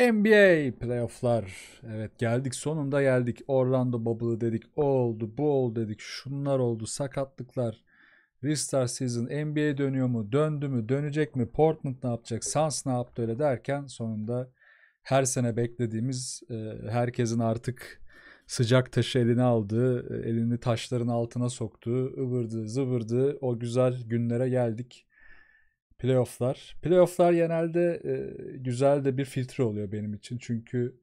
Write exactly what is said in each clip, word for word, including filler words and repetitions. N B A playofflar. Evet, geldik, sonunda geldik. Orlando Bubble'ı dedik, o oldu, bu oldu dedik, şunlar oldu, sakatlıklar, restart season, N B A dönüyor mu, döndü mü, dönecek mi, Portland ne yapacak, Suns ne yaptı, öyle derken sonunda her sene beklediğimiz, herkesin artık sıcak taşı eline aldığı, elini taşların altına soktuğu, ıvırdı zıvırdı o güzel günlere geldik. Playofflar. Playofflar genelde e, güzel de bir filtre oluyor benim için. Çünkü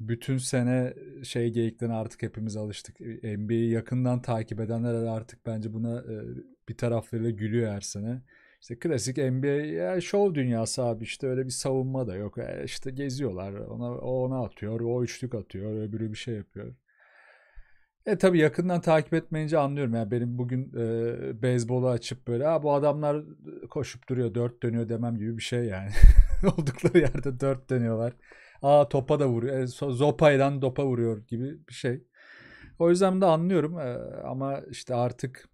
bütün sene şey geyiklerine artık hepimiz alıştık. N B A'yi yakından takip edenler artık bence buna e, bir taraflarıyla gülüyor her sene. İşte klasik N B A şov dünyası abi, işte öyle bir savunma da yok. E, işte geziyorlar. Ona, o ona atıyor, o üçlük atıyor, öbürü bir şey yapıyor. E tabii yakından takip etmeyince anlıyorum. Yani benim bugün e, beyzbolu açıp böyle ha, bu adamlar koşup duruyor, dört dönüyor demem gibi bir şey yani. Oldukları yerde dört dönüyorlar. Aa, topa da vuruyor. E, zopayla topa vuruyor gibi bir şey. O yüzden de anlıyorum. E, ama işte artık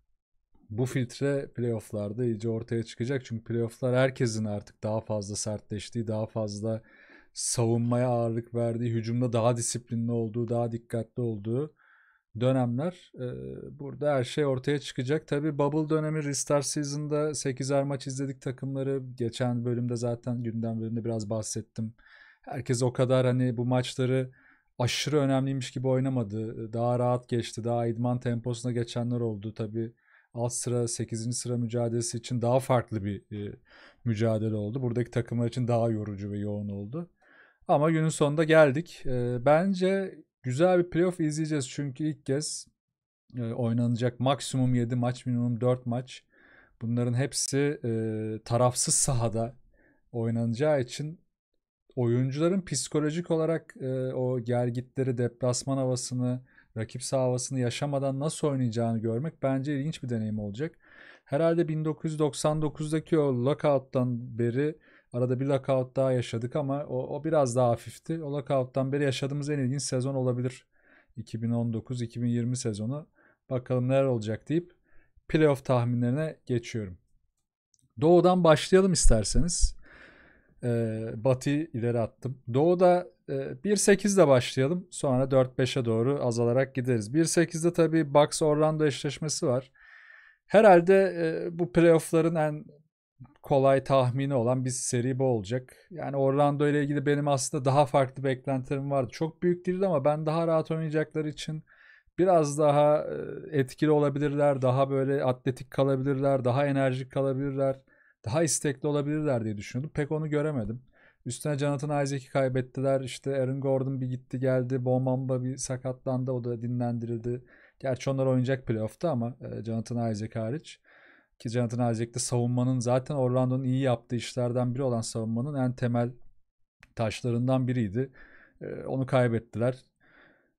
bu filtre playofflarda iyice ortaya çıkacak. Çünkü playofflar herkesin artık daha fazla sertleştiği, daha fazla savunmaya ağırlık verdiği, hücumda daha disiplinli olduğu, daha dikkatli olduğu dönemler. Burada her şey ortaya çıkacak. Tabii bubble dönemi, restart season'da sekizer maç izledik takımları. Geçen bölümde zaten gündem bölümünde biraz bahsettim. Herkes o kadar hani bu maçları aşırı önemliymiş gibi oynamadı. Daha rahat geçti. Daha idman temposuna geçenler oldu. Tabii alt sıra sekizinci sıra mücadelesi için daha farklı bir e, mücadele oldu. Buradaki takımlar için daha yorucu ve yoğun oldu. Ama günün sonunda geldik. E, bence güzel bir playoff izleyeceğiz çünkü ilk kez e, oynanacak maksimum yedi maç, minimum dört maç. Bunların hepsi e, tarafsız sahada oynanacağı için oyuncuların psikolojik olarak e, o gergitleri, deplasman havasını, rakip saha havasını yaşamadan nasıl oynayacağını görmek bence ilginç bir deneyim olacak. Herhalde bin dokuz yüz doksan dokuzdaki o lockout'tan beri arada bir lockout daha yaşadık ama o, o biraz daha hafifti. O lockout'tan beri yaşadığımız en ilginç sezon olabilir. iki bin on dokuz iki bin yirmi sezonu. Bakalım neler olacak deyip playoff tahminlerine geçiyorum. Doğu'dan başlayalım isterseniz. Ee, Batı'yı ileri attım. Doğu'da e, bir sekiz ile başlayalım. Sonra dört beşe doğru azalarak gideriz. bir sekizde tabii Bucks Orlando eşleşmesi var. Herhalde e, bu playoff'ların en kolay tahmini olan bir seri bu olacak. Yani Orlando ile ilgili benim aslında daha farklı beklentilerim vardı. Çok büyük değildi ama ben daha rahat oynayacakları için biraz daha etkili olabilirler, daha böyle atletik kalabilirler, daha enerjik kalabilirler, daha istekli olabilirler diye düşünüyordum. Pek onu göremedim. Üstüne Jonathan Isaac'i kaybettiler. İşte Aaron Gordon bir gitti geldi. Bol Mamba bir sakatlandı. O da dinlendirildi. Gerçi onlar oynayacak playoff'ta ama Jonathan Isaac hariç. Ki Jonathan Isaac'te savunmanın, zaten Orlando'nun iyi yaptığı işlerden biri olan savunmanın en temel taşlarından biriydi. Ee, onu kaybettiler.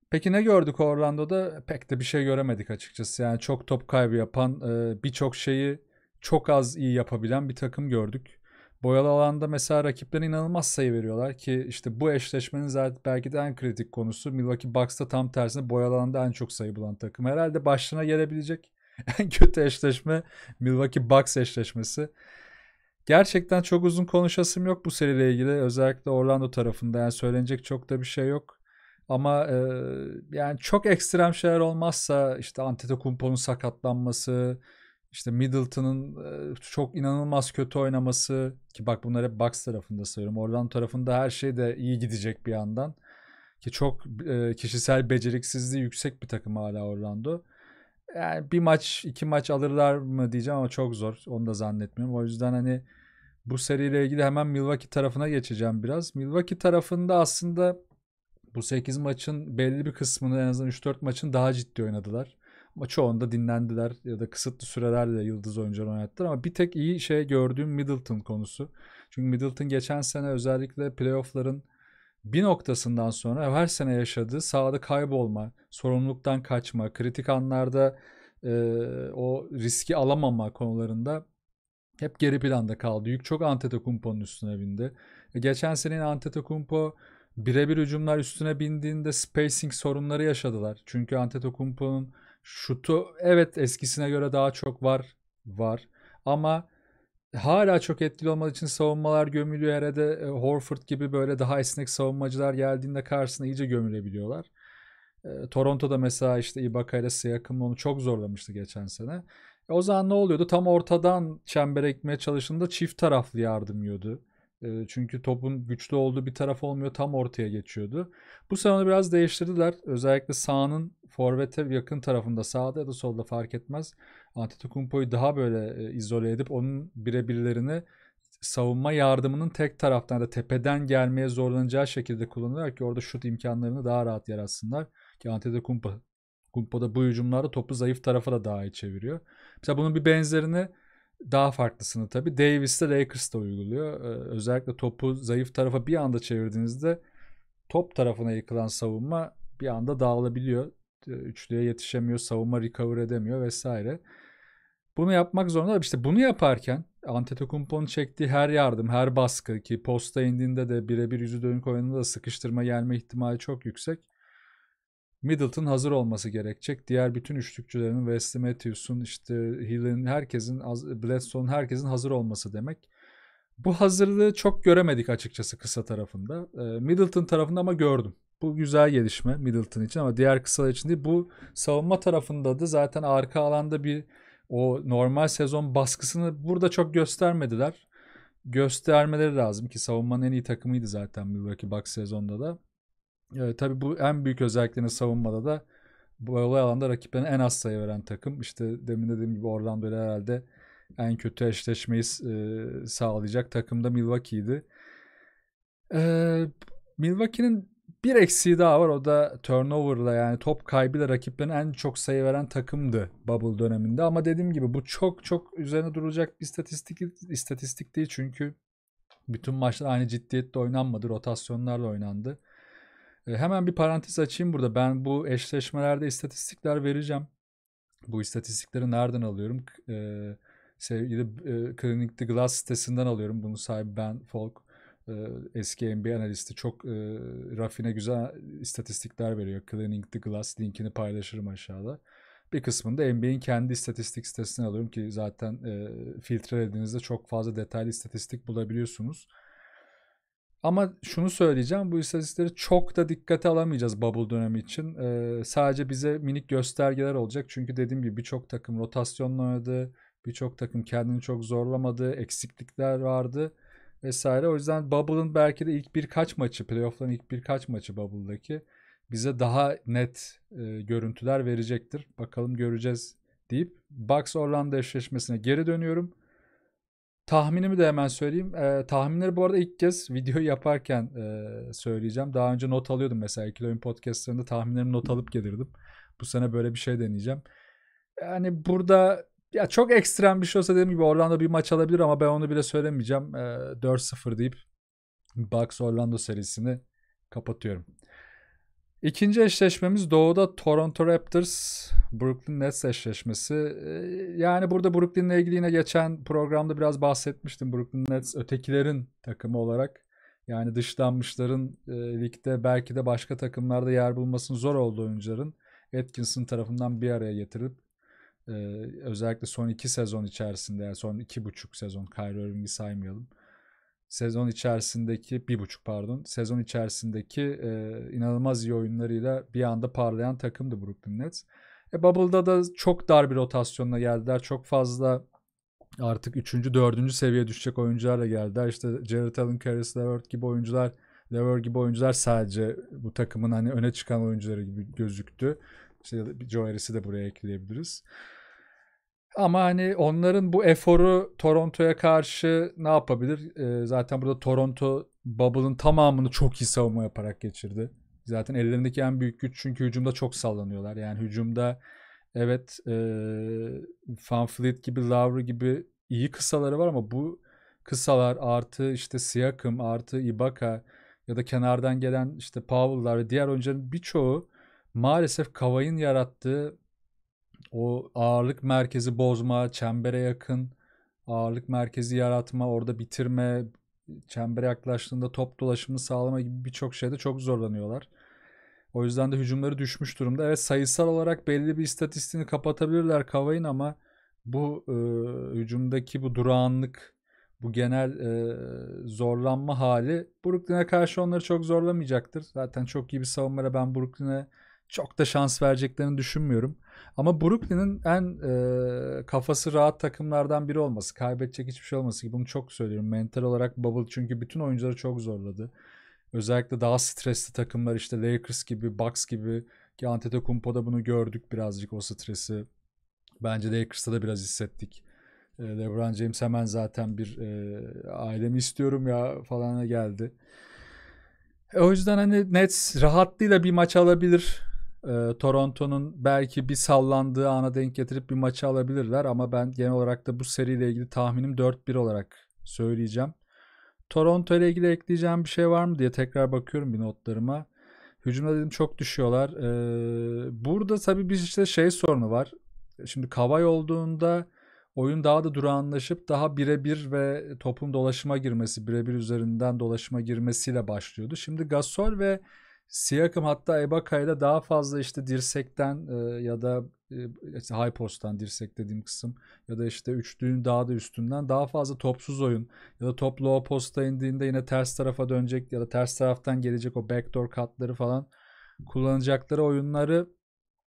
Peki ne gördük Orlando'da? Pek de bir şey göremedik açıkçası. Yani çok top kaybı yapan, e, birçok şeyi çok az iyi yapabilen bir takım gördük. Boyalı alanda mesela rakiplerine inanılmaz sayı veriyorlar ki işte bu eşleşmenin zaten belki de en kritik konusu. Milwaukee Bucks'ta tam tersine boyalı alanda en çok sayı bulan takım. Herhalde başlarına gelebilecek en kötü eşleşme Milwaukee Bucks eşleşmesi. Gerçekten çok uzun konuşasım yok bu seriyle ilgili. Özellikle Orlando tarafında yani söylenecek çok da bir şey yok. Ama e, yani çok ekstrem şeyler olmazsa işte Antetokounmpo'nun sakatlanması, işte Middleton'ın e, çok inanılmaz kötü oynaması ki bak bunlar hep Bucks tarafında sayıyorum. Orlando tarafında her şey de iyi gidecek bir yandan. Ki çok e, kişisel beceriksizliği yüksek bir takım hala Orlando. Yani bir maç, iki maç alırlar mı diyeceğim ama çok zor. Onu da zannetmiyorum. O yüzden hani bu seriyle ilgili hemen Milwaukee tarafına geçeceğim biraz. Milwaukee tarafında aslında bu sekiz maçın belli bir kısmını, en azından üç dört maçın daha ciddi oynadılar. Ama çoğunda dinlendiler ya da kısıtlı sürelerle yıldız oyuncuları oynattılar. Ama bir tek iyi şey gördüğüm Middleton konusu. Çünkü Middleton geçen sene özellikle playoff'ların bir noktasından sonra her sene yaşadığı sahada kaybolma, sorumluluktan kaçma, kritik anlarda e, o riski alamama konularında hep geri planda kaldı. Yük çok Antetokounmpo'nun üstüne bindi. E, geçen sene Antetokounmpo birebir hücumlar üstüne bindiğinde spacing sorunları yaşadılar. Çünkü Antetokounmpo'nun şutu evet eskisine göre daha çok var var ama hala çok etkili olmadığı için savunmalar gömülüyor herhalde. E, Horford gibi böyle daha esnek savunmacılar geldiğinde karşısına iyice gömülebiliyorlar. E, Toronto'da mesela işte İbaka ile Siyak'ın onu çok zorlamıştı geçen sene. E, o zaman ne oluyordu? Tam ortadan çembere ekmeye çalıştığında çift taraflı yardım yiyordu. E, çünkü topun güçlü olduğu bir taraf olmuyor, tam ortaya geçiyordu. Bu sene onu biraz değiştirdiler. Özellikle sahanın forvete yakın tarafında, sağda ya da solda fark etmez, Antetokounmpo'yu daha böyle e, izole edip onun birebirlerini savunma yardımının tek taraftan da tepeden gelmeye zorlanacağı şekilde kullanıyorlar ki orada şut imkanlarını daha rahat yaratsınlar. Ki Antetokounmpo da bu hücumlarda topu zayıf tarafa da daha iyi çeviriyor. Mesela bunun bir benzerini, daha farklısını tabii Davis'te Lakers'ta uyguluyor. Ee, özellikle topu zayıf tarafa bir anda çevirdiğinizde top tarafına yıkılan savunma bir anda dağılabiliyor. Üçlüye yetişemiyor, savunma recover edemiyor vesaire. Bunu yapmak zorunda. İşte bunu yaparken Antetokounmpo'nun çektiği her yardım, her baskı, ki posta indiğinde de birebir yüzü dönük oyununda da sıkıştırma gelme ihtimali çok yüksek. Middleton hazır olması gerekecek. Diğer bütün üçlükçülerinin, Wesley Matthews'un, işte Hill'in, herkesin, Blaston'un, herkesin hazır olması demek. Bu hazırlığı çok göremedik açıkçası kısa tarafında. Middleton tarafında ama gördüm. Bu güzel gelişme Middleton için ama diğer kısalar için değil. Bu savunma tarafında da zaten arka alanda bir o normal sezon baskısını burada çok göstermediler. Göstermeleri lazım ki savunmanın en iyi takımıydı zaten Milwaukee Bucks sezonda da. Evet, tabii bu en büyük özelliklerini savunmada da bu olay alanda rakiplerine en az sayı veren takım. İşte demin dediğim gibi Orlando ile herhalde en kötü eşleşmeyi e, sağlayacak takım da Milwaukee'ydi. E, Milwaukee'nin bir eksiği daha var, o da turnover'la, yani top kaybıyla rakiplerine en çok sayı veren takımdı bubble döneminde. Ama dediğim gibi bu çok çok üzerine durulacak bir istatistik, istatistik değil çünkü bütün maçlar aynı ciddiyetle oynanmadı, rotasyonlarla oynandı. Hemen bir parantez açayım burada. Ben bu eşleşmelerde istatistikler vereceğim. Bu istatistikleri nereden alıyorum? Ee, sevgili e, Clinic the Glass sitesinden alıyorum. Bunun sahibi Ben Folk. E, eski N B A analisti. Çok e, rafine, güzel istatistikler veriyor. Clinic the Glass linkini paylaşırım aşağıda. Bir kısmını da N B A'in kendi istatistik sitesinden alıyorum ki zaten e, filtrelediğinizde çok fazla detaylı istatistik bulabiliyorsunuz. Ama şunu söyleyeceğim, bu istatistikleri çok da dikkate alamayacağız bubble dönemi için. Ee, sadece bize minik göstergeler olacak. Çünkü dediğim gibi birçok takım rotasyonla oynadı, birçok takım kendini çok zorlamadı, eksiklikler vardı vesaire. O yüzden bubble'ın belki de ilk birkaç maçı, playoff'ların ilk birkaç maçı bubble'daki bize daha net e, görüntüler verecektir. Bakalım, göreceğiz deyip Bucks Orlando eşleşmesine geri dönüyorum. Tahminimi de hemen söyleyeyim. Ee, tahminleri bu arada ilk kez video yaparken e, söyleyeceğim. Daha önce not alıyordum mesela. İkili Oyun Podcast'larında tahminlerimi not alıp gelirdim. Bu sene böyle bir şey deneyeceğim. Yani burada ya çok ekstrem bir şey olsa dediğim gibi Orlando bir maç alabilir ama ben onu bile söylemeyeceğim. E, dört sıfır deyip Bucks Orlando serisini kapatıyorum. İkinci eşleşmemiz Doğu'da Toronto Raptors Brooklyn Nets eşleşmesi. Yani burada Brooklyn'le ilgili yine geçen programda biraz bahsetmiştim. Brooklyn Nets ötekilerin takımı olarak, yani dışlanmışların e, ligde belki de başka takımlarda yer bulmasının zor olduğu oyuncuların Atkinson tarafından bir araya getirilip e, özellikle son iki sezon içerisinde, yani son iki buçuk sezon, Kyrie Irving'i saymayalım. Sezon içerisindeki, bir buçuk pardon, sezon içerisindeki e, inanılmaz iyi oyunlarıyla bir anda parlayan takımdı Brooklyn Nets. E, Bubble'da da çok dar bir rotasyonla geldiler. Çok fazla artık üçüncü, dördüncü seviyeye düşecek oyuncularla geldiler. İşte Jared Allen, Caris LeVert gibi oyuncular, LeVert gibi oyuncular sadece bu takımın hani öne çıkan oyuncuları gibi gözüktü. İşte Joe Harris'i de buraya ekleyebiliriz. Ama hani onların bu eforu Toronto'ya karşı ne yapabilir? Ee, zaten burada Toronto Bubble'ın tamamını çok iyi savunma yaparak geçirdi. Zaten ellerindeki en büyük güç, çünkü hücumda çok sallanıyorlar. Yani hücumda evet ee, VanVleet gibi, Lowry gibi iyi kısaları var ama bu kısalar artı işte Siakam artı İbaka ya da kenardan gelen işte Powell'lar ve diğer oyuncuların birçoğu maalesef Kavay'ın yarattığı o ağırlık merkezi bozma, çembere yakın ağırlık merkezi yaratma, orada bitirme, çembere yaklaştığında top dolaşımını sağlama gibi birçok şeyde çok zorlanıyorlar. O yüzden de hücumları düşmüş durumda. Evet, sayısal olarak belli bir istatistiğini kapatabilirler Kavay'ın ama bu e, hücumdaki bu durağanlık bu genel e, zorlanma hali Brooklyn'e karşı onları çok zorlamayacaktır. Zaten çok iyi bir savunmada ben Brooklyn'e çok da şans vereceklerini düşünmüyorum. Ama Brooklyn'in en e, kafası rahat takımlardan biri olması, kaybedecek hiçbir şey olması gibi, bunu çok söylüyorum. Mental olarak bubble çünkü bütün oyuncuları çok zorladı. Özellikle daha stresli takımlar işte Lakers gibi, Bucks gibi, ki Antetokounmpo'da bunu gördük birazcık o stresi. Bence Lakers'ta da biraz hissettik. LeBron James hemen zaten bir e, ailemi istiyorum ya falana geldi. E, o yüzden hani Nets rahatlığıyla bir maç alabilir. E, Toronto'nun belki bir sallandığı ana denk getirip bir maçı alabilirler ama ben genel olarak da bu seriyle ilgili tahminim dört bir olarak söyleyeceğim. Toronto ile ilgili ekleyeceğim bir şey var mı diye tekrar bakıyorum bir notlarıma. Hücumda dedim çok düşüyorlar. E, burada tabii bir işte şey sorunu var. Şimdi Kavay olduğunda oyun daha da durağanlaşıp daha birebir ve topun dolaşıma girmesi, birebir üzerinden dolaşıma girmesiyle başlıyordu. Şimdi Gasol ve Siyakim hatta İbaka'yla daha fazla işte dirsekten e, ya da e, işte high post'tan dirsek dediğim kısım ya da işte üçlüğün daha da üstünden daha fazla topsuz oyun ya da top low posta indiğinde yine ters tarafa dönecek ya da ters taraftan gelecek o backdoor cut'ları falan kullanacakları oyunları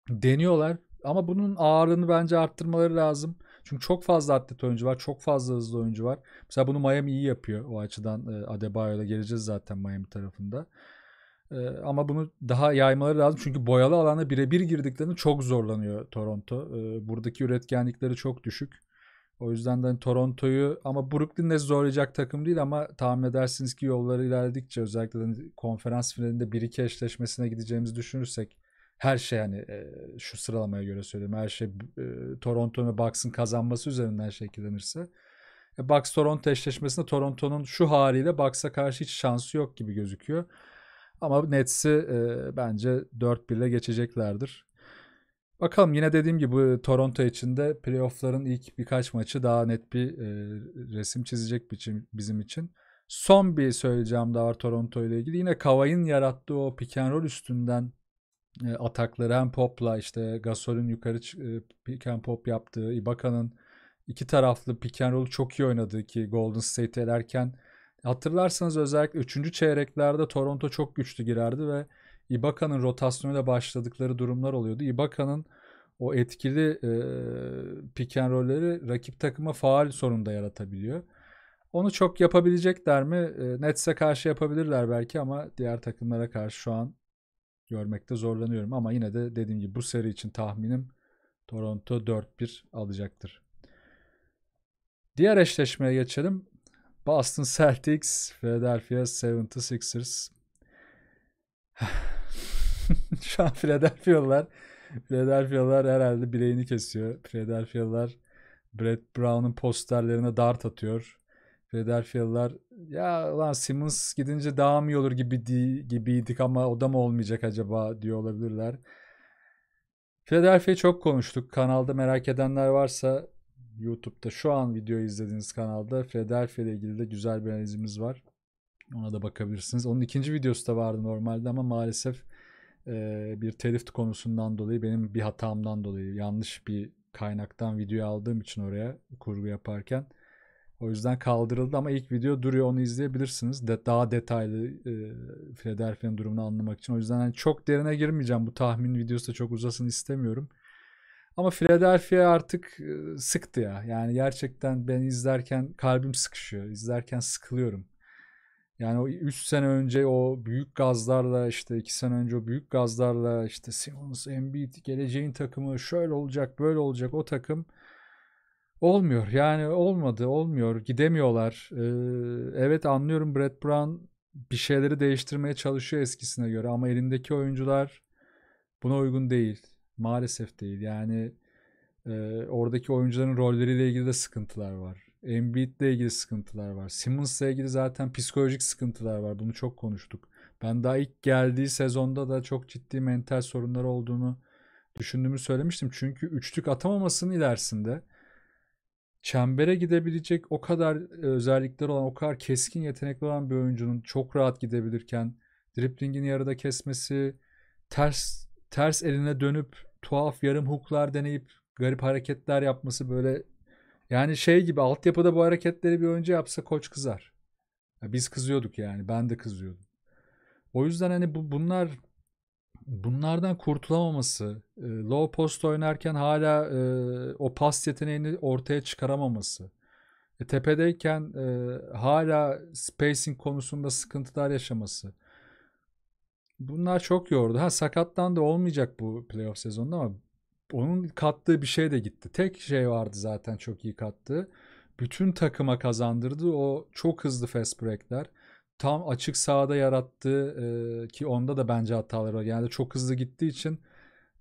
deniyorlar. Ama bunun ağırlığını bence arttırmaları lazım. Çünkü çok fazla atlet oyuncu var. Çok fazla hızlı oyuncu var. Mesela bunu Miami iyi yapıyor. O açıdan Adebayo'da geleceğiz zaten Miami tarafında. Ama bunu daha yaymaları lazım. Çünkü boyalı alana birebir girdiklerinde çok zorlanıyor Toronto. Buradaki üretkenlikleri çok düşük. O yüzden de Toronto'yu ama Brooklyn'de zorlayacak takım değil ama tahmin edersiniz ki yolları ilerledikçe özellikle de konferans finalinde bir iki eşleşmesine gideceğimizi düşünürsek her şey hani şu sıralamaya göre söyleyeyim. Her şey Toronto'nun ve Bucks'ın kazanması üzerinden şekillenirse. Bucks-Toronto eşleşmesinde Toronto'nun şu haliyle Bucks'a karşı hiç şansı yok gibi gözüküyor. Ama Nets'i bence dört bir ile geçeceklerdir. Bakalım yine dediğim gibi Toronto için de playoff'ların ilk birkaç maçı daha net bir resim çizecek bizim için. Son bir söyleyeceğim daha var Toronto ile ilgili. Yine Kavay'ın yarattığı o pick and roll üstünden atakları hem popla işte Gasol'ün yukarı pick and pop yaptığı, İbaka'nın iki taraflı pick and roll'u çok iyi oynadığı ki Golden State'i elerken hatırlarsanız özellikle üçüncü çeyreklerde Toronto çok güçlü girerdi ve İbaka'nın rotasyonuyla başladıkları durumlar oluyordu. İbaka'nın o etkili e, pick and roll'leri rakip takıma faal sorunda yaratabiliyor. Onu çok yapabilecekler mi? E, Nets'e karşı yapabilirler belki ama diğer takımlara karşı şu an görmekte zorlanıyorum ama yine de dediğim gibi bu seri için tahminim Toronto dört bir alacaktır. Diğer eşleşmeye geçelim. Boston Celtics, Philadelphia yetmiş altı ers. Şu an Philadelphia'lılar Philadelphia'lılar herhalde bileğini kesiyor. Philadelphia'lılar Brett Brown'un posterlerine dart atıyor. Philadelphia'lılar ya lan Simmons gidince daha mı iyi olur gibi di, gibiydik ama o da mı olmayacak acaba diyor olabilirler. Philadelphia'yı çok konuştuk. Kanalda merak edenler varsa YouTube'da şu an videoyu izlediğiniz kanalda Philadelphia ile ilgili de güzel bir analizimiz var. Ona da bakabilirsiniz. Onun ikinci videosu da vardı normalde ama maalesef e, bir telif konusundan dolayı benim bir hatamdan dolayı yanlış bir kaynaktan video aldığım için oraya kurgu yaparken o yüzden kaldırıldı ama ilk video duruyor, onu izleyebilirsiniz. De, daha detaylı e, Philadelphia'nın durumunu anlamak için. O yüzden yani çok derine girmeyeceğim. Bu tahmin videosu da çok uzasın istemiyorum. Ama Philadelphia artık e, sıktı ya. Yani gerçekten ben izlerken kalbim sıkışıyor. İzlerken sıkılıyorum. Yani o üç sene önce o büyük gazlarla işte iki sene önce o büyük gazlarla işte Simmons, Embiid geleceğin takımı şöyle olacak böyle olacak o takım. Olmuyor yani olmadı olmuyor gidemiyorlar. Ee, evet anlıyorum Brett Brown bir şeyleri değiştirmeye çalışıyor eskisine göre ama elindeki oyuncular buna uygun değil. Maalesef değil yani e, oradaki oyuncuların rolleriyle ilgili de sıkıntılar var. Embiid ile ilgili sıkıntılar var. Simmons ile ilgili zaten psikolojik sıkıntılar var, bunu çok konuştuk. Ben daha ilk geldiği sezonda da çok ciddi mental sorunlar olduğunu düşündüğümü söylemiştim. Çünkü üçlük atamamasının ilerisinde çembere gidebilecek o kadar özellikleri olan, o kadar keskin yetenekli olan bir oyuncunun çok rahat gidebilirken driplingini yarıda kesmesi, ters ters eline dönüp tuhaf yarım hooklar deneyip garip hareketler yapması, böyle Yani şey gibi altyapıda bu hareketleri bir oyuncu yapsa koç kızar. Ya biz kızıyorduk yani. Ben de kızıyordum. O yüzden hani bu, bunlar bunlardan kurtulamaması, e, low post oynarken hala e, o pas yeteneğini ortaya çıkaramaması, e, tepedeyken e, hala spacing konusunda sıkıntılar yaşaması. Bunlar çok yordu. Ha, sakattan da olmayacak bu playoff sezonunda ama onun kattığı bir şey de gitti. Tek şey vardı zaten çok iyi kattığı. Bütün takıma kazandırdı o çok hızlı fast breakler. Tam açık sahada yarattığı e, ki onda da bence hataları var. Yani çok hızlı gittiği için.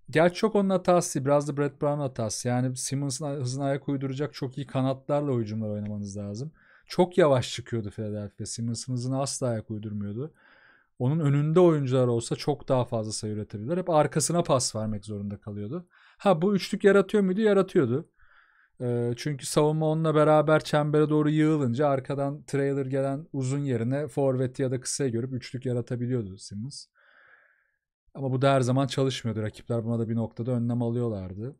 Gerçi çok onun hatası, biraz da Brett Brown'ın hatası. Yani Simmons'ın hızına ayak uyduracak çok iyi kanatlarla oyuncular oynamanız lazım. Çok yavaş çıkıyordu Philadelphia. Simmons'ın hızına asla ayak uydurmuyordu. Onun önünde oyuncular olsa çok daha fazla sayı üretebilirler. Hep arkasına pas vermek zorunda kalıyordu. Ha, bu üçlük yaratıyor muydu? Yaratıyordu. E, çünkü savunma onunla beraber çembere doğru yığılınca arkadan trailer gelen uzun yerine forveti ya da kısaya görüp üçlük yaratabiliyordu Simmons. Ama bu da her zaman çalışmıyordu. Rakipler buna da bir noktada önlem alıyorlardı.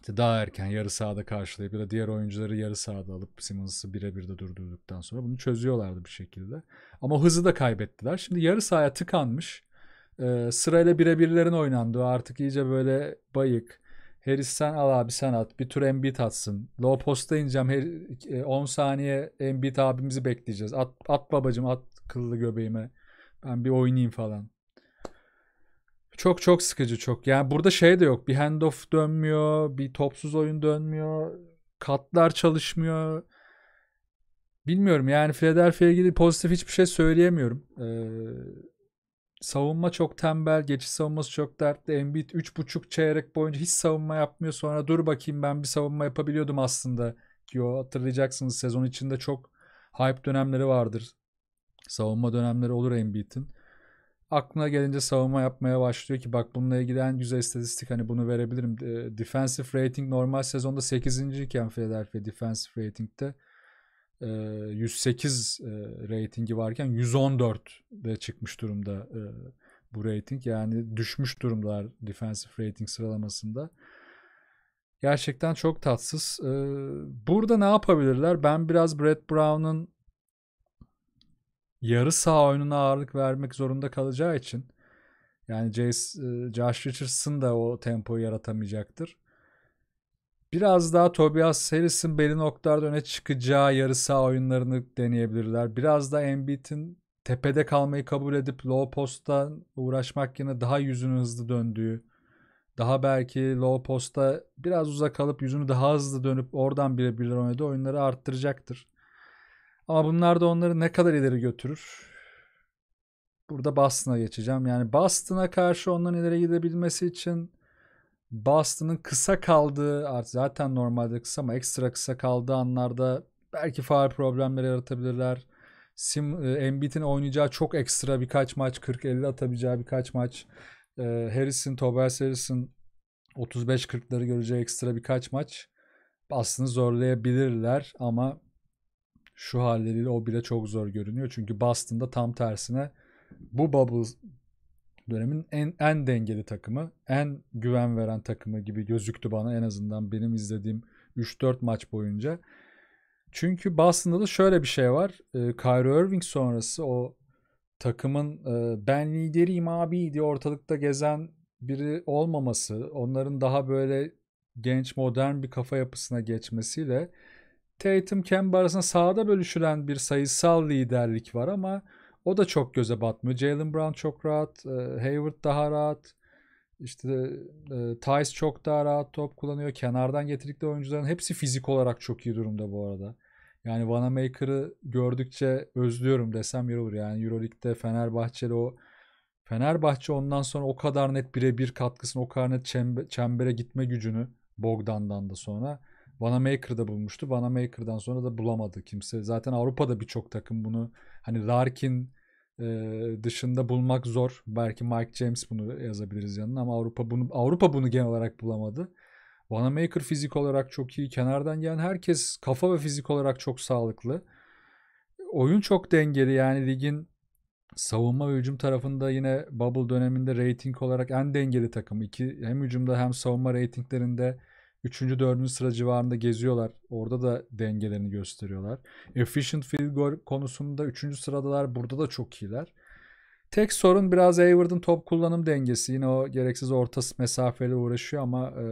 İşte daha erken yarı sahada karşılayıp ya da diğer oyuncuları yarı sahada alıp Simmons'ı birebir de durdurduktan sonra bunu çözüyorlardı bir şekilde. Ama hızı da kaybettiler. Şimdi yarı sahaya tıkanmış. E, sırayla birebirlerin oynandığı artık iyice böyle bayık. Harris sen al abi, sen at. Bir tur Embiid atsın. Low posta ineceğim. on saniye Embiid abimizi bekleyeceğiz. At, at babacım, at kıllı göbeğime. Ben bir oynayayım falan. Çok çok sıkıcı çok. Yani burada şey de yok. Bir handoff dönmüyor. Bir topsuz oyun dönmüyor. Katlar çalışmıyor. Bilmiyorum yani Philadelphia'ya ilgili pozitif hiçbir şey söyleyemiyorum. Ee, Savunma çok tembel. Geçiş savunması çok dertli. Embiid üç buçuk çeyrek boyunca hiç savunma yapmıyor. Sonra dur bakayım ben bir savunma yapabiliyordum aslında. Ki o hatırlayacaksınız sezon içinde çok hype dönemleri vardır. Savunma dönemleri olur Embiid'in. Aklına gelince savunma yapmaya başlıyor ki bak bununla ilgili en güzel istatistik hani bunu verebilirim. Defensive rating normal sezonda sekizinci iken Philadelphia defensive rating'te yüz sekiz reytingi varken yüz on dörtte çıkmış durumda bu reyting. Yani düşmüş durumlar defensive rating sıralamasında. Gerçekten çok tatsız. Burada ne yapabilirler? Ben biraz Brett Brown'un yarı saha oyununa ağırlık vermek zorunda kalacağı için yani Josh Richardson da o tempoyu yaratamayacaktır. Biraz daha Tobias Harris'in belli noktalarda öne çıkacağı yarı saha oyunlarını deneyebilirler. Biraz da Embiid'in tepede kalmayı kabul edip low posta uğraşmak yerine daha yüzünün hızlı döndüğü, daha belki low posta biraz uzak kalıp yüzünü daha hızlı dönüp oradan birebirler oynadığı oyunları arttıracaktır. Ama bunlar da onları ne kadar ileri götürür? Burada Boston'a geçeceğim. Yani Boston'a karşı onların ileri gidebilmesi için Boston'ın kısa kaldığı, artık zaten normalde kısa ama ekstra kısa kaldığı anlarda belki faul problemleri yaratabilirler. Sim, Embiid'in oynayacağı çok ekstra birkaç maç, kırk elli atabileceği birkaç maç, Harris'in, Tobias Harris'in otuz beş kırkları göreceği ekstra birkaç maç aslında zorlayabilirler ama şu halleriyle o bile çok zor görünüyor. Çünkü Boston'da tam tersine bu bubble dönemin en, en dengeli takımı, en güven veren takımı gibi gözüktü bana en azından benim izlediğim üç dört maç boyunca. Çünkü Boston'da da şöyle bir şey var. E, Kyrie Irving sonrası o takımın e, ben lideriyim abi diye ortalıkta gezen biri olmaması, onların daha böyle genç modern bir kafa yapısına geçmesiyle Tatum Kemba arasında sahada bölüşülen bir sayısal liderlik var ama o da çok göze batmıyor. Jaylen Brown çok rahat. Hayward daha rahat. İşte Tice çok daha rahat top kullanıyor. Kenardan getirdikleri oyuncuların hepsi fizik olarak çok iyi durumda bu arada. Yani Wanamaker'ı gördükçe özlüyorum desem yer olur. Yani Euroleague'de Fenerbahçeli o. Fenerbahçe ondan sonra o kadar net birebir katkısını, o kadar net çembere gitme gücünü Bogdan'dan da sonra Wanamaker'da bulmuştu. Wanamaker'dan sonra da bulamadı kimse. Zaten Avrupa'da birçok takım bunu hani Larkin e, dışında bulmak zor. Belki Mike James bunu yazabiliriz yanına ama Avrupa bunu Avrupa bunu genel olarak bulamadı. Wanamaker fizik olarak çok iyi. Kenardan gelen herkes kafa ve fizik olarak çok sağlıklı. Oyun çok dengeli. Yani ligin savunma ve hücum tarafında yine bubble döneminde rating olarak en dengeli takım. İki, hem hücumda hem savunma ratinglerinde üçüncü dördüncü sıra civarında geziyorlar. Orada da dengelerini gösteriyorlar. Efficient field goal konusunda üçüncü sıradalar. Burada da çok iyiler. Tek sorun biraz Hayward'ın top kullanım dengesi. Yine o gereksiz orta mesafeli uğraşıyor ama e,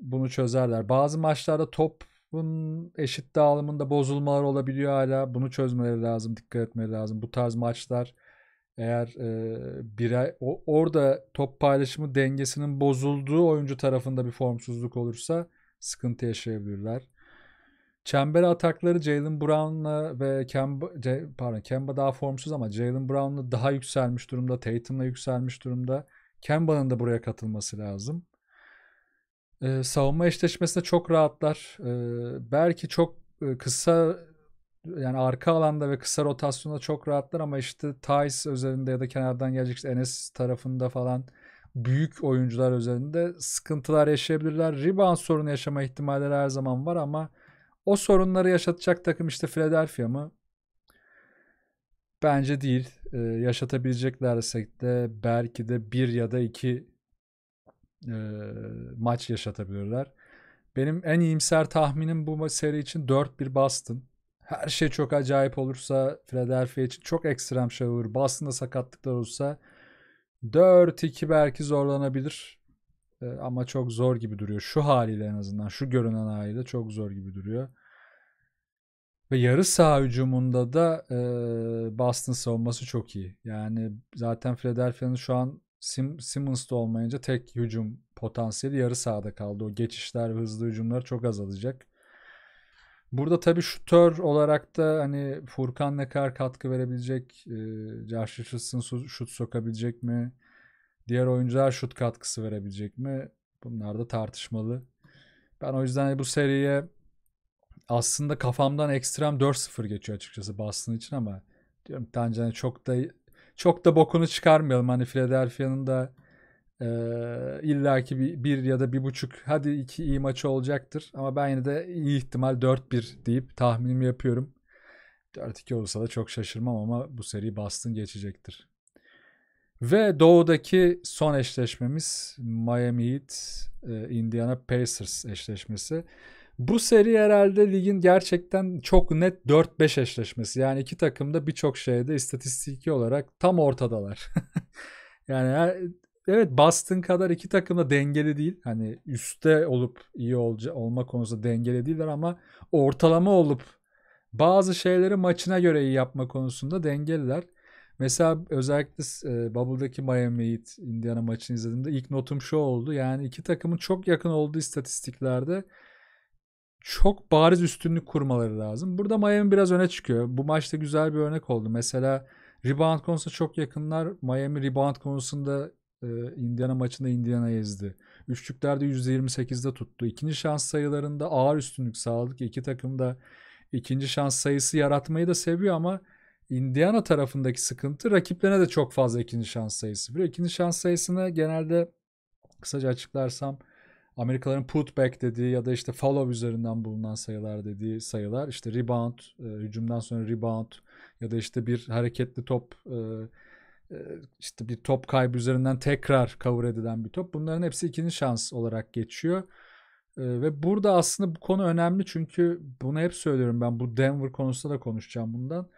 bunu çözerler. Bazı maçlarda topun eşit dağılımında bozulmalar olabiliyor hala. Bunu çözmeleri lazım, dikkat etmeleri lazım. Bu tarz maçlar eğer e, bire, o, orada top paylaşımı dengesinin bozulduğu oyuncu tarafında bir formsuzluk olursa sıkıntı yaşayabilirler. Çember atakları Jaylen Brown'la ve Kemba, pardon Kemba daha formsuz ama Jaylen Brown'la daha yükselmiş durumda. Tatum'la yükselmiş durumda. Kemba'nın da buraya katılması lazım. Ee, savunma eşleşmesinde çok rahatlar. Ee, belki çok kısa, yani arka alanda ve kısa rotasyonda çok rahatlar ama işte Tice özelinde ya da kenardan gelecek işte Enes tarafında falan büyük oyuncular özelinde sıkıntılar yaşayabilirler. Rebound sorunu yaşama ihtimalleri her zaman var ama o sorunları yaşatacak takım işte Philadelphia mı? Bence değil. Ee, yaşatabileceklerse de belki de bir ya da iki e, maç yaşatabilirler. Benim en iyimser tahminim bu seri için dört bir Boston. Her şey çok acayip olursa Philadelphia için çok ekstrem şey olur. Boston'da sakatlıklar olursa dört iki belki zorlanabilir. Ama çok zor gibi duruyor. Şu haliyle en azından. Şu görünen haliyle çok zor gibi duruyor. Ve yarı saha hücumunda da e, Boston savunması çok iyi. Yani zaten Philadelphia'nın şu an Sim, Simmons'da olmayınca tek hücum potansiyeli yarı sahada kaldı. O geçişler, hızlı hücumlar çok azalacak. Burada tabii şutör olarak da hani Furkan ne kadar katkı verebilecek? E, Josh Richardson şut sokabilecek mi? Diğer oyuncular şut katkısı verebilecek mi? Bunlar da tartışmalı. Ben o yüzden bu seriye aslında kafamdan ekstrem dört sıfır geçiyor açıkçası Boston için ama diyorum Tancan'a çok da çok da bokunu çıkarmayalım. Hani Philadelphia'nın da e, illaki bir, bir ya da bir buçuk hadi iki iyi maçı olacaktır. Ama ben yine de iyi ihtimal dört bir deyip tahminimi yapıyorum. dört iki olursa da çok şaşırmam ama bu seri Boston geçecektir. Ve doğudaki son eşleşmemiz Miami Heat, Indiana Pacers eşleşmesi. Bu seri herhalde ligin gerçekten çok net dört beş eşleşmesi. Yani iki takım da birçok şeyde istatistiki olarak tam ortadalar. Yani evet, Boston kadar iki takım da dengeli değil. Hani üstte olup iyi olca, olma konusunda dengeli değiller ama ortalama olup bazı şeyleri maçına göre iyi yapma konusunda dengeliler. Mesela özellikle e, Bubble'daki Miami Heat Indiana maçını izlediğimde ilk notum şu oldu. Yani iki takımın çok yakın olduğu istatistiklerde çok bariz üstünlük kurmaları lazım. Burada Miami biraz öne çıkıyor. Bu maçta güzel bir örnek oldu. Mesela rebound konusunda çok yakınlar. Miami rebound konusunda e, Indiana maçında Indiana ezdi. Üçlüklerde yüzde yirmi sekizde tuttu. İkinci şans sayılarında ağır üstünlük sağladı ki iki takım da ikinci şans sayısı yaratmayı da seviyor ama Indiana tarafındaki sıkıntı rakiplerine de çok fazla ikinci şans sayısı. Bir ikinci şans sayısını genelde kısaca açıklarsam Amerikalıların putback dediği ya da işte follow üzerinden bulunan sayılar dediği sayılar. İşte rebound, e, hücumdan sonra rebound ya da işte bir hareketli top, e, e, işte bir top kaybı üzerinden tekrar cover edilen bir top. Bunların hepsi ikinci şans olarak geçiyor. Ve burada aslında bu konu önemli çünkü bunu hep söylüyorum ben, bu Denver konusunda da konuşacağım bundan.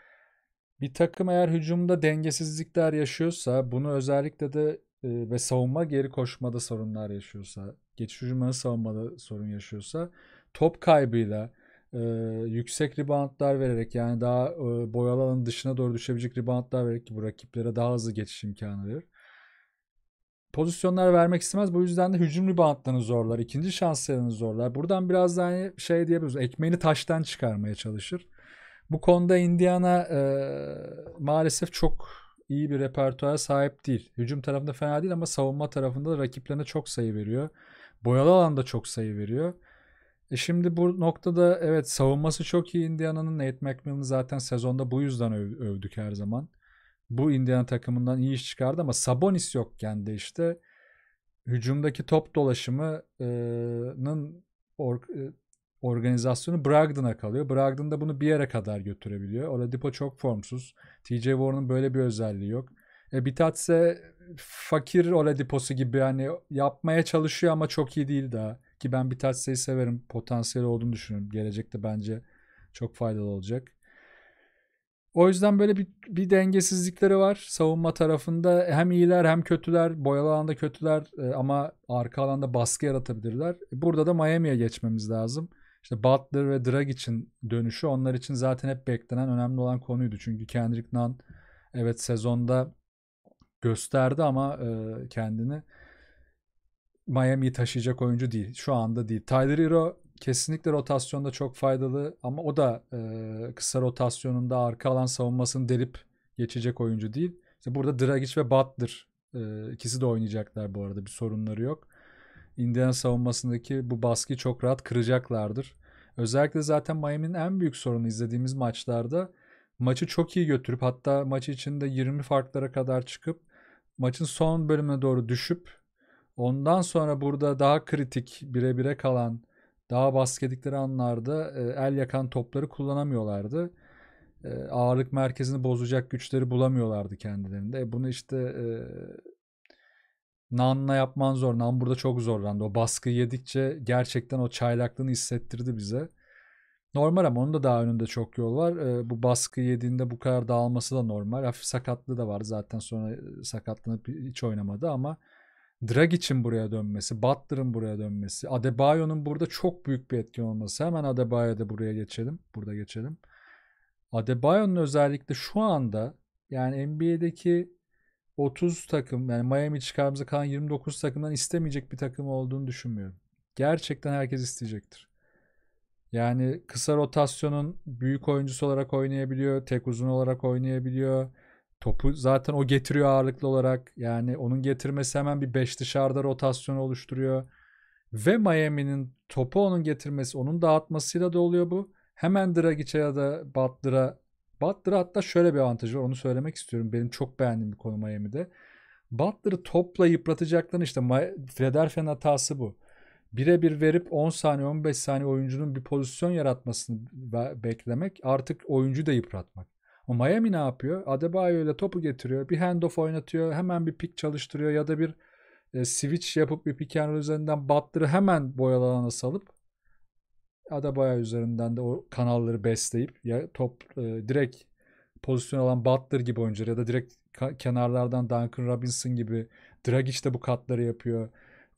Bir takım eğer hücumda dengesizlikler yaşıyorsa, bunu özellikle de e, ve savunma geri koşmada sorunlar yaşıyorsa, geçiş hücumlarının savunmada sorun yaşıyorsa, top kaybıyla e, yüksek reboundlar vererek, yani daha e, boyalı alanın dışına doğru düşebilecek reboundlar vererek ki bu rakiplere daha hızlı geçiş imkanı verir. Pozisyonlar vermek istemez. Bu yüzden de hücum reboundlarını zorlar. İkinci şanslarını zorlar. Buradan biraz daha hani şey diyebiliriz. Ekmeğini taştan çıkarmaya çalışır. Bu konuda Indiana e, maalesef çok iyi bir repertuara sahip değil. Hücum tarafında fena değil ama savunma tarafında da rakiplerine çok sayı veriyor. Boyalı alanda çok sayı veriyor. E şimdi bu noktada evet, savunması çok iyi Indiana'nın. Nate McMillan'ı zaten sezonda bu yüzden öv- övdük her zaman. Bu Indiana takımından iyi iş çıkardı ama Sabonis yokken de işte hücumdaki top dolaşımının e, organizasyonu Brogdon'a kalıyor. Brogdon da bunu bir yere kadar götürebiliyor. Oladipo çok formsuz. T J Warren'ın böyle bir özelliği yok. E, Bitace fakir Oladipo'su gibi hani yapmaya çalışıyor ama çok iyi değil daha. Ki ben bir Tice'yi severim. Potansiyeli olduğunu düşünüyorum. Gelecekte bence çok faydalı olacak. O yüzden böyle bir, bir dengesizlikleri var. Savunma tarafında hem iyiler hem kötüler. Boyalı alanda kötüler ama arka alanda baskı yaratabilirler. Burada da Miami'ye geçmemiz lazım. İşte Butler ve Dragic'in dönüşü onlar için zaten hep beklenen önemli olan konuydu. Çünkü Kendrick Nunn evet sezonda gösterdi ama kendini Miami'yi taşıyacak oyuncu değil. Şu anda değil. Tyler Hero kesinlikle rotasyonda çok faydalı ama o da e, kısa rotasyonunda arka alan savunmasını delip geçecek oyuncu değil. İşte burada Dragić ve Butler e, ikisi de oynayacaklar bu arada. Bir sorunları yok. Indiana savunmasındaki bu baskıyı çok rahat kıracaklardır. Özellikle zaten Miami'nin en büyük sorunu izlediğimiz maçlarda maçı çok iyi götürüp hatta maçı içinde yirmi farklara kadar çıkıp maçın son bölümüne doğru düşüp ondan sonra burada daha kritik bire bire kalan daha baskettikleri anlarda el yakan topları kullanamıyorlardı. Ağırlık merkezini bozacak güçleri bulamıyorlardı kendilerinde. Bunu işte Nan'la yapman zor. Nan burada çok zorlandı. O baskıyı yedikçe gerçekten o çaylaklığını hissettirdi bize. Normal ama onun da daha önünde çok yol var. Bu baskıyı yediğinde bu kadar dağılması da normal. Hafif sakatlığı da var. Zaten sonra sakatlanıp hiç oynamadı ama Dragic'in buraya dönmesi, Butler'ın buraya dönmesi, Adebayo'nun burada çok büyük bir etken olması. Hemen Adebayo'da buraya geçelim. Burada geçelim. Adebayo'nun özellikle şu anda yani N B A'deki otuz takım yani Miami çıkarımıza kalan yirmi dokuz takımdan istemeyecek bir takım olduğunu düşünmüyorum. Gerçekten herkes isteyecektir. Yani kısa rotasyonun büyük oyuncusu olarak oynayabiliyor, tek uzun olarak oynayabiliyor. Topu zaten o getiriyor ağırlıklı olarak. Yani onun getirmesi hemen bir beş dışarıda rotasyonu oluşturuyor. Ve Miami'nin topu onun getirmesi, onun dağıtmasıyla da oluyor bu. Hemen Dragic'e ya da Butler'a. Butler'a hatta şöyle bir avantajı var. Onu söylemek istiyorum. Benim çok beğendiğim bir konu Miami'de. Butler'ı topla yıpratacaklarını işte Philadelphia'nın hatası bu. Birebir verip on saniye on beş saniye oyuncunun bir pozisyon yaratmasını beklemek. Artık oyuncuyu da yıpratmak. O Miami ne yapıyor? Adebayo ile topu getiriyor. Bir handoff oynatıyor. Hemen bir pick çalıştırıyor. Ya da bir e, switch yapıp bir pick and roll üzerinden Butler'ı hemen boyalı alana salıp Adebayo üzerinden de o kanalları besleyip ya top e, direkt pozisyon alan Butler gibi oyuncular ya da direkt ka- kenarlardan Duncan Robinson gibi Dragić de bu katları yapıyor.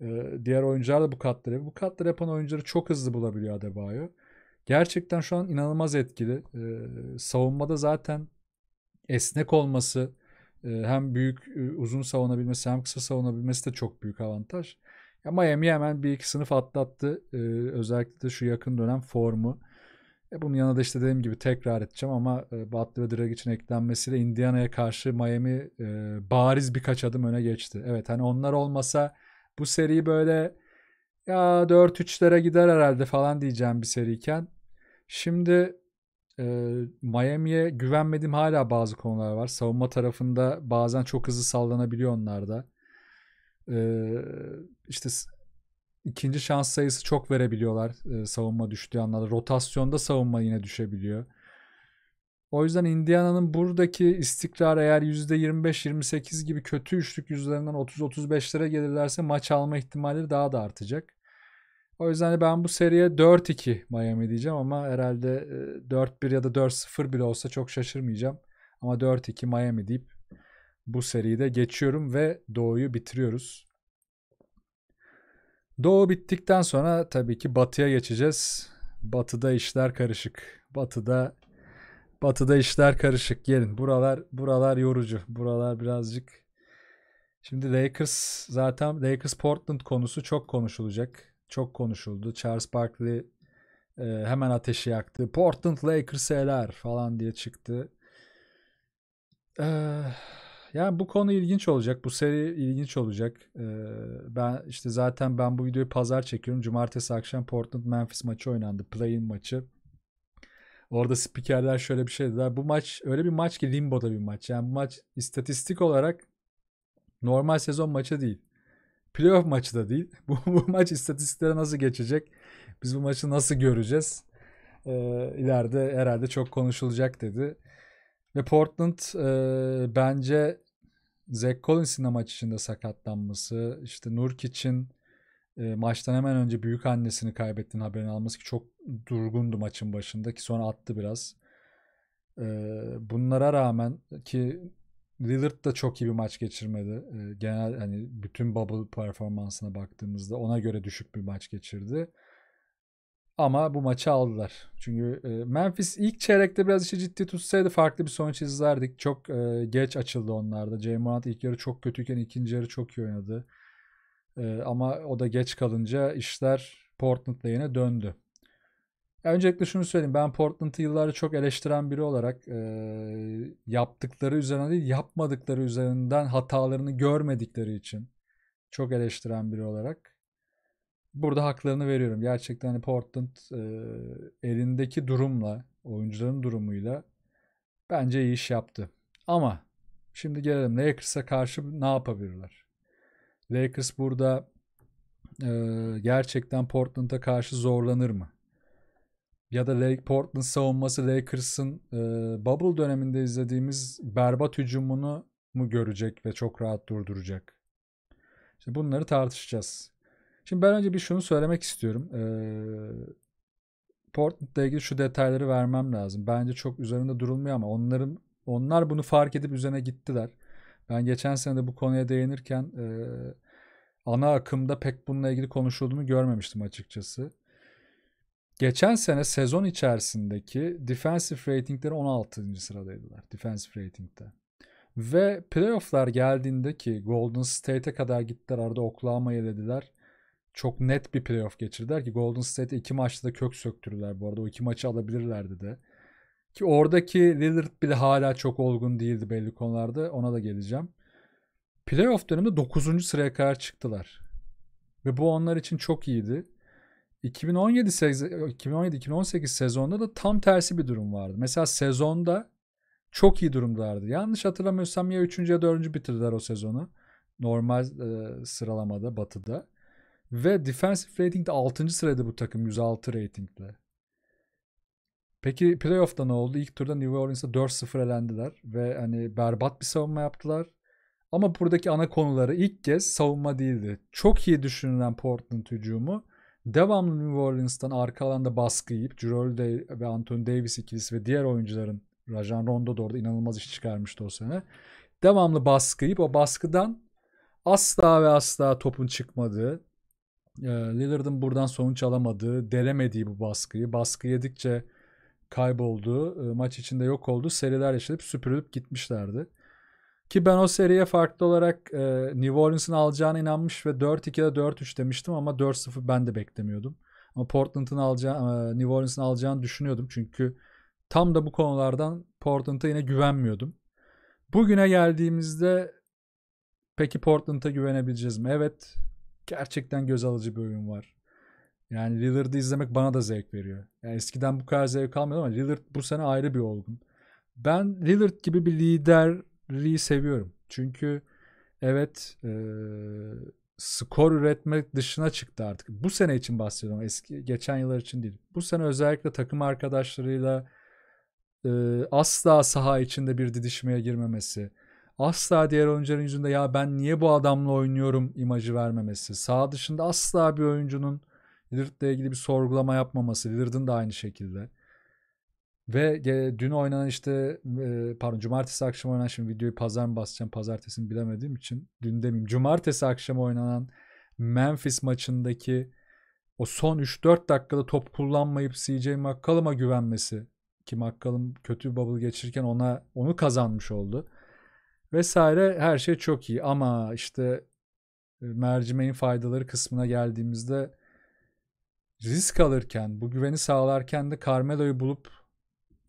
E, diğer oyuncular da bu katları yapıyor. Bu katları yapan oyuncuları çok hızlı bulabiliyor Adebayo. Gerçekten şu an inanılmaz etkili. Ee, savunmada zaten esnek olması e, hem büyük e, uzun savunabilmesi hem kısa savunabilmesi de çok büyük avantaj. Ya Miami hemen bir iki sınıf atlattı. Ee, özellikle de şu yakın dönem formu. E, bunun yanında işte dediğim gibi tekrar edeceğim ama e, Butler ve Dragic'in eklenmesiyle Indiana'ya karşı Miami e, bariz birkaç adım öne geçti. Evet hani onlar olmasa bu seriyi böyle ya dört üçlere gider herhalde falan diyeceğim bir seriyken. Şimdi e, Miami'ye güvenmediğim hala bazı konular var. Savunma tarafında bazen çok hızlı sallanabiliyor onlar da. E, işte ikinci şans sayısı çok verebiliyorlar e, savunma düştüğü anlarda. Rotasyonda savunma yine düşebiliyor. O yüzden Indiana'nın buradaki istikrar eğer yüzde yirmi beş yirmi sekiz gibi kötü üçlük yüzlerinden otuz otuz beşlere gelirlerse maç alma ihtimalleri daha da artacak. O yüzden ben bu seriye dört iki Miami diyeceğim ama herhalde dört bir ya da dört sıfır bile olsa çok şaşırmayacağım. Ama dört iki Miami deyip bu seriyi de geçiyorum ve Doğu'yu bitiriyoruz. Doğu bittikten sonra tabii ki Batı'ya geçeceğiz. Batı'da işler karışık. Batı'da Batı'da işler karışık. Gelin. Buralar buralar yorucu. Buralar birazcık. Şimdi Lakers zaten Lakers Portland konusu çok konuşulacak. Çok konuşuldu. Charles Barkley e, hemen ateşi yaktı. Portland Lakers'ı eler falan diye çıktı. Ee, yani bu konu ilginç olacak. Bu seri ilginç olacak. Ee, ben işte zaten ben bu videoyu pazar çekiyorum. Cumartesi akşam Portland Memphis maçı oynandı. Play-in maçı. Orada spikerler şöyle bir şey dediler. Bu maç öyle bir maç ki limboda bir maç. Yani bu maç istatistik olarak normal sezon maçı değil. Playoff maçı da değil. Bu, bu maç istatistiklere nasıl geçecek? Biz bu maçı nasıl göreceğiz? Ee, ileride herhalde çok konuşulacak dedi. Ve Portland e, bence Zach Collins'in maç içinde sakatlanması, işte Nurkic'in E, maçtan hemen önce büyük annesini kaybettiğini haberini alması, ki çok durgundu maçın başında, ki sonra attı biraz. E, bunlara rağmen ki Lillard da çok iyi bir maç geçirmedi. E, genel hani bütün bubble performansına baktığımızda ona göre düşük bir maç geçirdi. Ama bu maçı aldılar. Çünkü e, Memphis ilk çeyrekte biraz işi ciddi tutsaydı farklı bir sonuç izlerdik. Çok e, geç açıldı onlarda. Jay Morant ilk yarı çok kötüyken ikinci yarı çok iyi oynadı. Ee, ama o da geç kalınca işler Portland'la yine döndü. Öncelikle şunu söyleyeyim. Ben Portland'ı yıllardır çok eleştiren biri olarak e, yaptıkları üzerine değil, yapmadıkları üzerinden hatalarını görmedikleri için çok eleştiren biri olarak burada haklarını veriyorum. Gerçekten hani Portland e, elindeki durumla, oyuncuların durumuyla bence iyi iş yaptı. Ama şimdi gelelim Lakers'a karşı ne yapabilirler? Lakers burada e, gerçekten Portland'a karşı zorlanır mı? Ya da Lake, Portland savunması Lakers'ın e, bubble döneminde izlediğimiz berbat hücumunu mu görecek ve çok rahat durduracak? İşte bunları tartışacağız. Şimdi ben önce bir şunu söylemek istiyorum. E, Portland'la ilgili şu detayları vermem lazım. Bence çok üzerinde durulmuyor ama onların onlar bunu fark edip üzerine gittiler. Ben geçen sene de bu konuya değinirken e, ana akımda pek bununla ilgili konuşulduğunu görmemiştim açıkçası. Geçen sene sezon içerisindeki defensive ratingleri on altıncı sıradaydılar. Defensive rating'de. Ve playoff'lar geldiğinde ki Golden State'e kadar gittiler. Arada Oklahoma'yı elediler. Çok net bir playoff geçirdiler ki Golden State'e iki maçta da kök söktürürler bu arada. O iki maçı alabilirlerdi de. Ki oradaki Lillard bile hala çok olgun değildi belli konularda. Ona da geleceğim. Playoff döneminde dokuzuncu sıraya kadar çıktılar. Ve bu onlar için çok iyiydi. iki bin on yedi iki bin on yedi iki bin on sekiz sezonda da tam tersi bir durum vardı. Mesela sezonda çok iyi durumlardı. Yanlış hatırlamıyorsam ya üçüncü ya dördüncü bitirdiler o sezonu. Normal e, sıralamada Batı'da. Ve defensive rating'de altıncı sırada bu takım yüz altı rating'de. Peki playoff'ta ne oldu? İlk turda New Orleans'a dört sıfır elendiler ve hani berbat bir savunma yaptılar. Ama buradaki ana konuları ilk kez savunma değildi. Çok iyi düşünülen Portland hücumu devamlı New Orleans'tan arka alanda baskı yiyip Jrue Holiday ve Anthony Davis ikilisi ve diğer oyuncuların, Rajon Rondo da orada inanılmaz iş çıkarmıştı o sene. Devamlı baskı yiyip o baskıdan asla ve asla topun çıkmadığı, Lillard'ın buradan sonuç alamadığı, delemediği bu baskıyı, baskı yedikçe kaybolduğu, maç içinde yok olduğu seriler yaşayıp süpürülüp gitmişlerdi. Ki ben o seriye farklı olarak e, New Orleans'ın alacağına inanmış ve dört iki'de dört üç demiştim ama dört sıfır ben de beklemiyordum. Ama Portland'ın alacağı, e, New Orleans'ın alacağını düşünüyordum çünkü tam da bu konulardan Portland'a yine güvenmiyordum. Bugüne geldiğimizde peki Portland'a güvenebileceğiz mi? Evet. Gerçekten göz alıcı bir oyun var. Yani Lillard'ı izlemek bana da zevk veriyor. Yani eskiden bu kadar zevk almıyordum ama Lillard bu sene ayrı bir olgun. Ben Lillard gibi bir liderliği seviyorum. Çünkü evet e, skor üretmek dışına çıktı artık. Bu sene için bahsediyorum. Eski, geçen yıllar için değil. Bu sene özellikle takım arkadaşlarıyla e, asla saha içinde bir didişmeye girmemesi. Asla diğer oyuncuların yüzünde ya ben niye bu adamla oynuyorum imajı vermemesi. Saha dışında asla bir oyuncunun Lillard'la ilgili bir sorgulama yapmaması. Lillard'ın da aynı şekilde. Ve dün oynanan işte pardon cumartesi akşamı oynanan, şimdi videoyu pazar mı basacağım pazartesini bilemediğim için dün demeyeyim. Cumartesi akşamı oynanan Memphis maçındaki o son üç dört dakikada top kullanmayıp C J McCollum'a güvenmesi, ki McCollum kötü bir bubble geçirirken ona onu kazanmış oldu. Vesaire her şey çok iyi ama işte mercimeğin faydaları kısmına geldiğimizde risk alırken, bu güveni sağlarken de Carmelo'yu bulup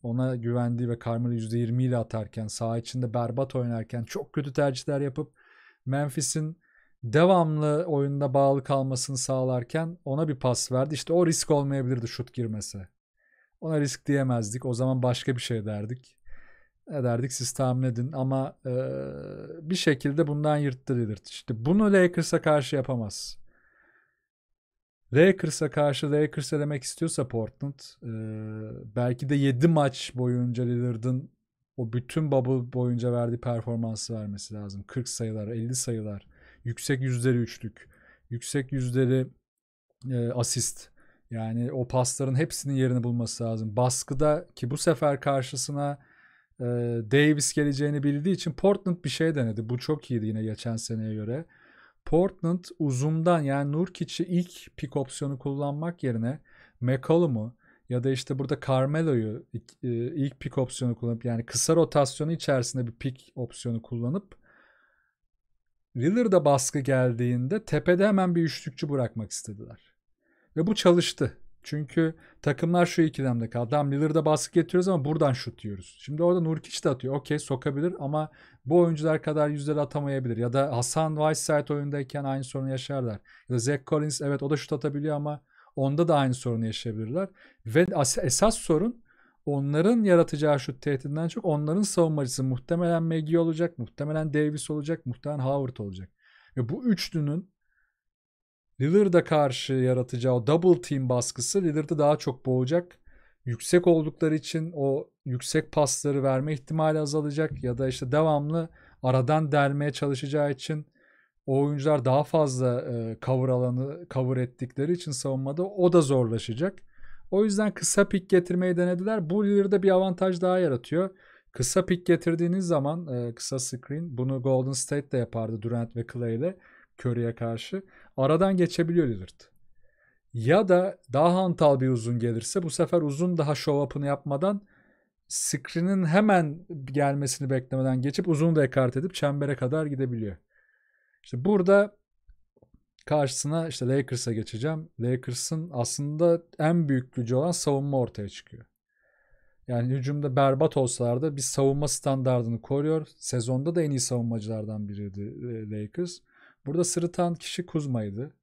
ona güvendiği ve Carmelo yüzde yirmi ile atarken, saha içinde berbat oynarken, çok kötü tercihler yapıp Memphis'in devamlı oyunda bağlı kalmasını sağlarken ona bir pas verdi. İşte o risk olmayabilirdi şut girmese. Ona risk diyemezdik. O zaman başka bir şey derdik. Ne derdik siz tahmin edin ama e, bir şekilde bundan yırttı Lillard. İşte bunu Lakers'a karşı yapamaz. Lakers'a karşı Lakers elemek istiyorsa Portland e, belki de yedi maç boyunca Lillard'ın o bütün bubble boyunca verdiği performansı vermesi lazım. kırk sayılar, elli sayılar, yüksek yüzleri üçlük, yüksek yüzdeli e, asist. Yani o pasların hepsinin yerini bulması lazım. Baskıda ki bu sefer karşısına e, Davis geleceğini bildiği için Portland bir şey denedi. Bu çok iyiydi yine geçen seneye göre. Portland uzundan, yani Nurkic'i ilk pick opsiyonu kullanmak yerine McCollum'u ya da işte burada Carmelo'yu ilk pick opsiyonu kullanıp, yani kısa rotasyonu içerisinde bir pick opsiyonu kullanıp Lillard'a baskı geldiğinde tepede hemen bir üçlükçü bırakmak istediler. Ve bu çalıştı. Çünkü takımlar şu ikilemde kaldı. Tamam, Lillard'a baskı getiriyoruz ama buradan şut diyoruz. Şimdi orada Nurkic de atıyor. Okey, sokabilir ama bu oyuncular kadar yüzleri atamayabilir. Ya da Hasan Whiteside oyundayken aynı sorunu yaşarlar. Ya da Zach Collins, evet o da şut atabiliyor ama onda da aynı sorunu yaşayabilirler. Ve esas sorun onların yaratacağı şut tehdidinden çok onların savunmacısı muhtemelen Maggie olacak, muhtemelen Davis olacak, muhtemelen Howard olacak. Ve bu üçlünün Lillard'a karşı yaratacağı o double team baskısı Lillard'ı daha çok boğacak. Yüksek oldukları için o yüksek pasları verme ihtimali azalacak ya da işte devamlı aradan delmeye çalışacağı için o oyuncular daha fazla e, cover alanı cover ettikleri için savunmada o da zorlaşacak. O yüzden kısa pik getirmeyi denediler. Bu Lillard'a bir avantaj daha yaratıyor. Kısa pik getirdiğiniz zaman e, kısa screen, bunu Golden State de yapardı Durant ve Clay ile Curry'e karşı. Aradan geçebiliyor Lillard. Ya da daha hantal bir uzun gelirse bu sefer uzun daha show up'ını yapmadan screen'in hemen gelmesini beklemeden geçip uzunu da ekart edip çembere kadar gidebiliyor. İşte burada karşısına işte Lakers'a geçeceğim. Lakers'ın aslında en büyük gücü olan savunma ortaya çıkıyor. Yani hücumda berbat olsalar da bir savunma standardını koruyor. Sezonda da en iyi savunmacılardan biriydi Lakers. Burada sırıtan kişi Kuzma'ydı.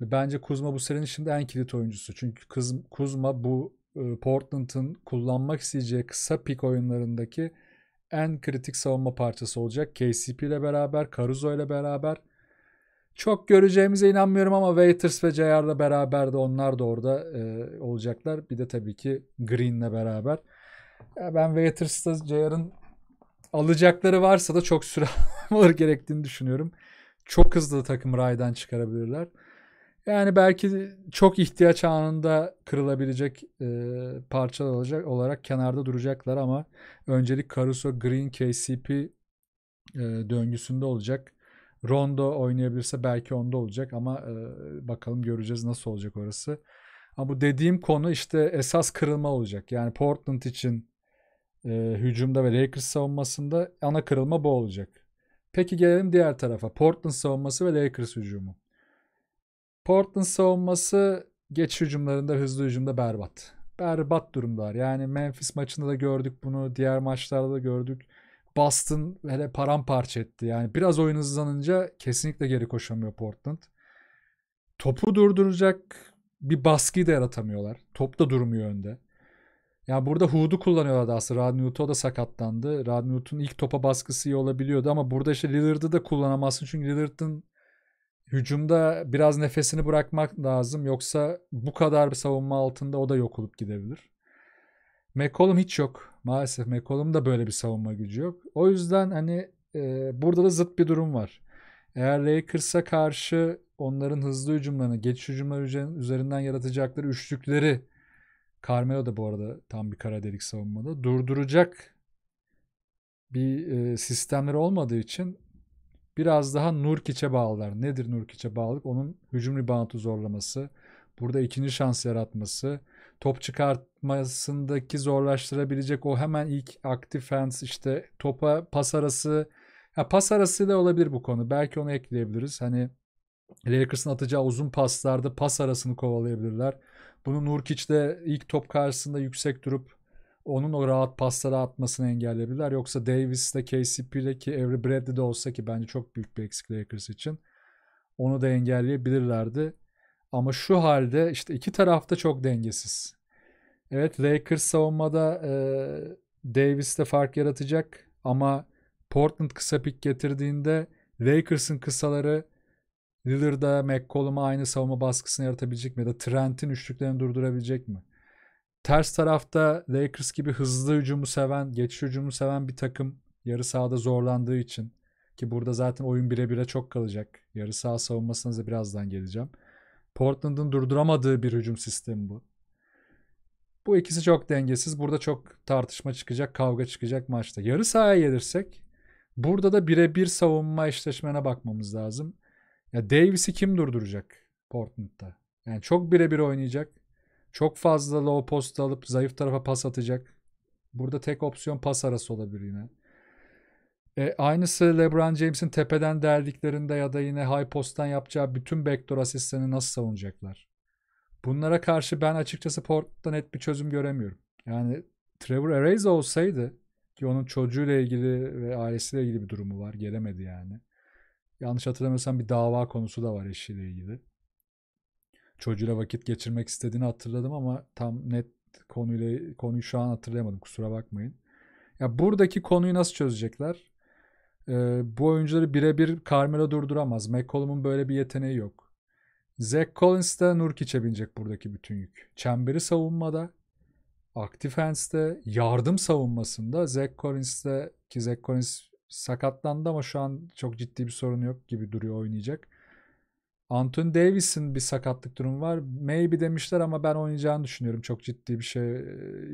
Bence Kuzma bu serinin şimdi en kilit oyuncusu. Çünkü Kuzma bu Portland'ın kullanmak isteyeceği kısa pik oyunlarındaki en kritik savunma parçası olacak. K C P ile beraber, Caruso ile beraber. Çok göreceğimize inanmıyorum ama Waiters ve J R ile beraber de onlar da orada e, olacaklar. Bir de tabii ki Green ile beraber. Ya ben Waiters'ta J R'ın alacakları varsa da çok süre almaları gerektiğini düşünüyorum. Çok hızlı takım raydan çıkarabilirler. Yani belki çok ihtiyaç anında kırılabilecek e, parçalar olacak, olarak kenarda duracaklar ama öncelik Caruso, Green, K C P e, döngüsünde olacak. Rondo oynayabilirse belki onda olacak ama e, bakalım göreceğiz nasıl olacak orası. Ama bu dediğim konu işte esas kırılma olacak. Yani Portland için e, hücumda ve Lakers savunmasında ana kırılma bu olacak. Peki gelelim diğer tarafa. Portland savunması ve Lakers hücumu. Portland savunması geçiş hücumlarında, hızlı hücumda berbat. Berbat durumlar. Yani Memphis maçında da gördük bunu. Diğer maçlarda da gördük. Boston hele paramparça etti. Yani biraz oyun hızlanınca kesinlikle geri koşamıyor Portland. Topu durduracak bir baskıyı da yaratamıyorlar. Top da durmuyor önde. Yani burada Hood'u kullanıyorlardı aslında. Radniut'u da sakatlandı. Radniut'un ilk topa baskısı iyi olabiliyordu ama burada işte Lillard'ı da kullanamazsın. Çünkü Lillard'ın hücumda biraz nefesini bırakmak lazım. Yoksa bu kadar bir savunma altında o da yok olup gidebilir. McCollum hiç yok. Maalesef McCollum'da böyle bir savunma gücü yok. O yüzden hani e, burada da zıt bir durum var. Eğer Lakers'a karşı onların hızlı hücumlarını, geçiş hücumları üzerinden yaratacakları üçlükleri, Carmelo da bu arada tam bir kara delik savunmada, durduracak bir e, sistemleri olmadığı için biraz daha Nurkic'e bağlılar. Nedir Nurkic'e bağlılık? Onun hücum ribaundu zorlaması, burada ikinci şans yaratması, top çıkartmasındaki zorlaştırabilecek o hemen ilk aktif fans, işte topa pas arası. Ya pas arası da olabilir bu konu. Belki onu ekleyebiliriz. Hani Lakers'ın atacağı uzun paslarda pas arasını kovalayabilirler. Bunu Nurkic de ilk top karşısında yüksek durup onun o rahat pasları atmasını engelleyebilirler. Yoksa Davis'le, K C P'yle ki Avery Bradley'de olsa ki bence çok büyük bir eksik Lakers için, onu da engelleyebilirlerdi. Ama şu halde işte iki tarafta çok dengesiz. Evet, Lakers savunmada e, Davis'le fark yaratacak ama Portland kısa pik getirdiğinde Lakers'ın kısaları Lillard'a, McCollum'a aynı savunma baskısını yaratabilecek mi? Ya da Trent'in üçlüklerini durdurabilecek mi? Ters tarafta Lakers gibi hızlı hücumu seven, geçiş hücumu seven bir takım yarı sahada zorlandığı için, Ki burada zaten oyun bire bire çok kalacak. Yarı saha savunmasına da birazdan geleceğim. Portland'ın durduramadığı bir hücum sistemi bu. Bu ikisi çok dengesiz. Burada çok tartışma çıkacak, kavga çıkacak maçta. Yarı sahaya gelirsek burada da birebir savunma eşleşmene bakmamız lazım. Ya Davis'i kim durduracak Portland'da? Yani çok birebir oynayacak. Çok fazla low post alıp zayıf tarafa pas atacak. Burada tek opsiyon pas arası olabilir yine. E, aynısı LeBron James'in tepeden derdiklerinde ya da yine high post'tan yapacağı bütün backdoor asistlerini nasıl savunacaklar? Bunlara karşı ben açıkçası Portland'da net bir çözüm göremiyorum. Yani Trevor Ariza olsaydı, ki onun çocuğuyla ilgili ve ailesiyle ilgili bir durumu var. Gelemedi yani. Yanlış hatırlamıyorsam bir dava konusu da var eşiyle ilgili. Çocuğuyla vakit geçirmek istediğini hatırladım ama tam net konuyla konuyu şu an hatırlayamadım. Kusura bakmayın. Ya buradaki konuyu nasıl çözecekler? Ee, bu oyuncuları birebir Carmelo durduramaz. McCollum'un böyle bir yeteneği yok. Zach Collins de Nurkic'e binecek buradaki bütün yük. Çemberi savunmada, Aktifens'te, yardım savunmasında Zach Collins'te, ki Zach Collins sakatlandı ama şu an çok ciddi bir sorun yok gibi duruyor, oynayacak. Anthony Davis'in bir sakatlık durumu var. Maybe demişler ama ben oynayacağını düşünüyorum. Çok ciddi bir şey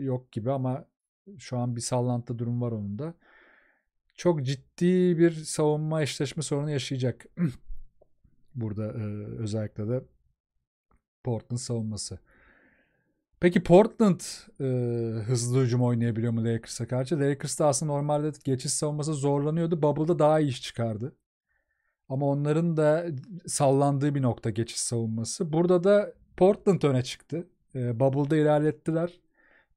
yok gibi ama şu an bir sallantı durum var onun da. Çok ciddi bir savunma eşleşme sorunu yaşayacak. Burada özellikle de Portland savunması. Peki Portland e, hızlı hücum oynayabiliyor mu Lakers'a karşı? Lakers da aslında normalde geçiş savunması zorlanıyordu. Bubble'da daha iyi iş çıkardı. Ama onların da sallandığı bir nokta geçiş savunması. Burada da Portland öne çıktı. E, Bubble'da ilerlettiler.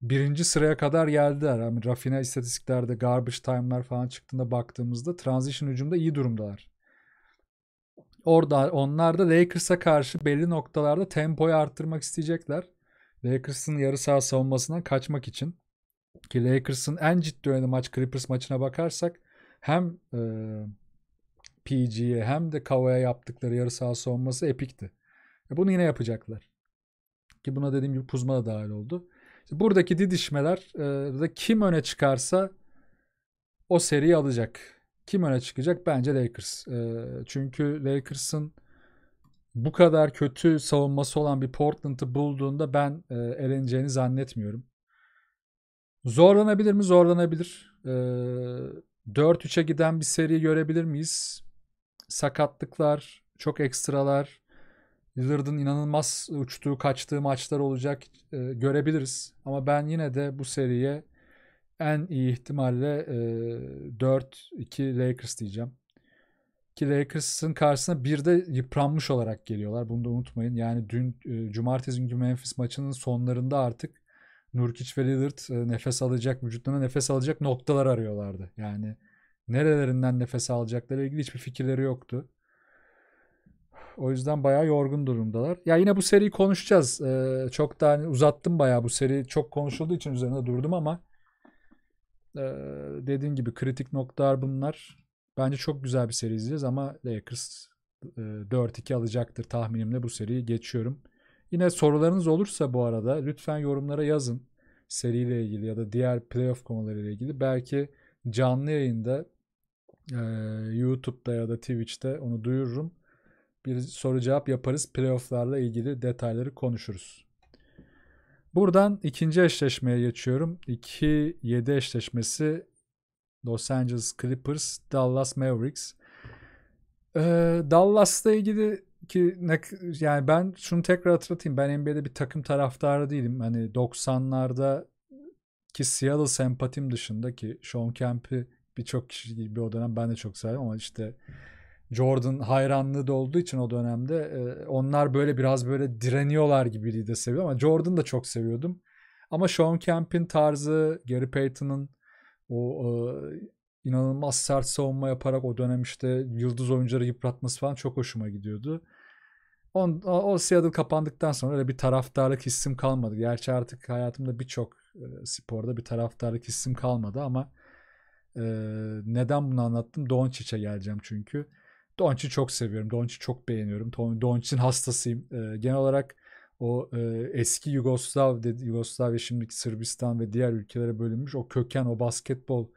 Birinci sıraya kadar geldiler. Yani rafine istatistiklerde garbage time'lar falan çıktığında baktığımızda transition hücumda iyi durumdalar. Orada onlar da Lakers'a karşı belli noktalarda tempoyu arttırmak isteyecekler. Lakers'ın yarı saha savunmasından kaçmak için, ki Lakers'ın en ciddi oynadığı maç Clippers maçına bakarsak hem e, P G'ye hem de Kavay'a yaptıkları yarı saha savunması epikti. E, bunu yine yapacaklar. Ki buna dediğim gibi Kuzma da dahil oldu. İşte buradaki didişmeler e, de kim öne çıkarsa o seriyi alacak. Kim öne çıkacak? Bence Lakers. E, çünkü Lakers'ın bu kadar kötü savunması olan bir Portland'ı bulduğunda ben e, eleneceğini zannetmiyorum. Zorlanabilir mi? Zorlanabilir. E, dört üçe giden bir seri görebilir miyiz? Sakatlıklar, çok ekstralar, Lillard'ın inanılmaz uçtuğu, kaçtığı maçlar olacak, e, görebiliriz. Ama ben yine de bu seriye en iyi ihtimalle e, dört iki Lakers diyeceğim. Ki Lakers'ın karşısına bir de yıpranmış olarak geliyorlar. Bunu da unutmayın. Yani dün e, cumartesi günkü Memphis maçının sonlarında artık Nurkic ve Lillard e, nefes alacak, vücutlarına nefes alacak noktalar arıyorlardı. Yani nerelerinden nefes alacakları ile ilgili hiçbir fikirleri yoktu. O yüzden bayağı yorgun durumdalar. Ya yine bu seriyi konuşacağız. E, çok daha hani uzattım bayağı bu seri. Çok konuşulduğu için üzerine durdum ama e, dediğim gibi kritik noktalar bunlar. Bence çok güzel bir seri izleyeceğiz ama Lakers dört iki alacaktır tahminimle, bu seriyi geçiyorum. Yine sorularınız olursa bu arada lütfen yorumlara yazın. Seriyle ilgili ya da diğer playoff konularıyla ilgili. Belki canlı yayında YouTube'da ya da Twitch'te onu duyururum. Bir soru cevap yaparız. Playoff'larla ilgili detayları konuşuruz. Buradan ikinci eşleşmeye geçiyorum. iki yedi eşleşmesi. Los Angeles Clippers, Dallas Mavericks. Ee, Dallas'la ilgili ki ne, yani ben şunu tekrar hatırlatayım. Ben N B A'de bir takım taraftarı değilim. Hani doksanlardaki Seattle sempatim dışında, ki Sean Kemp'i birçok kişi gibi o dönem ben de çok severim ama işte Jordan hayranlığı da olduğu için o dönemde e, onlar böyle biraz böyle direniyorlar gibi de seviyorum ama Jordan'ı da çok seviyordum. Ama Sean Kemp'in tarzı, Gary Payton'ın O e, inanılmaz sert savunma yaparak o dönem işte yıldız oyuncuları yıpratması falan çok hoşuma gidiyordu. On, o Seattle kapandıktan sonra öyle bir taraftarlık hissim kalmadı. Gerçi artık hayatımda birçok e, sporda bir taraftarlık hissim kalmadı ama e, neden bunu anlattım? Doncic'e geleceğim çünkü. Doncic'i çok seviyorum. Doncic'i çok beğeniyorum. Doncic'in hastasıyım. E, genel olarak o e, eski Yugoslav, Yugoslavya, şimdiki Sırbistan ve diğer ülkelere bölünmüş o köken, o basketbol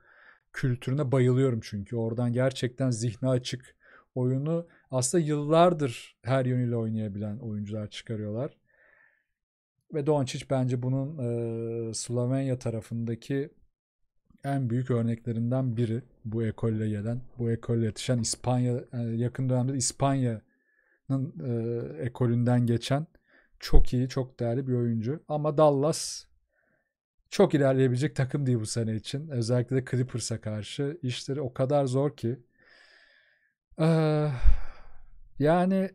kültürüne bayılıyorum çünkü. Oradan gerçekten zihne açık oyunu aslında yıllardır her yönüyle oynayabilen oyuncular çıkarıyorlar. Ve Doncic bence bunun e, Slovenya tarafındaki en büyük örneklerinden biri. Bu ekolle gelen, bu ekolle yetişen, İspanya, yakın dönemde İspanya'nın e, ekolünden geçen çok iyi, çok değerli bir oyuncu. Ama Dallas çok ilerleyebilecek takım değil bu sene için. Özellikle de Clippers'a karşı işleri o kadar zor ki. Ee, yani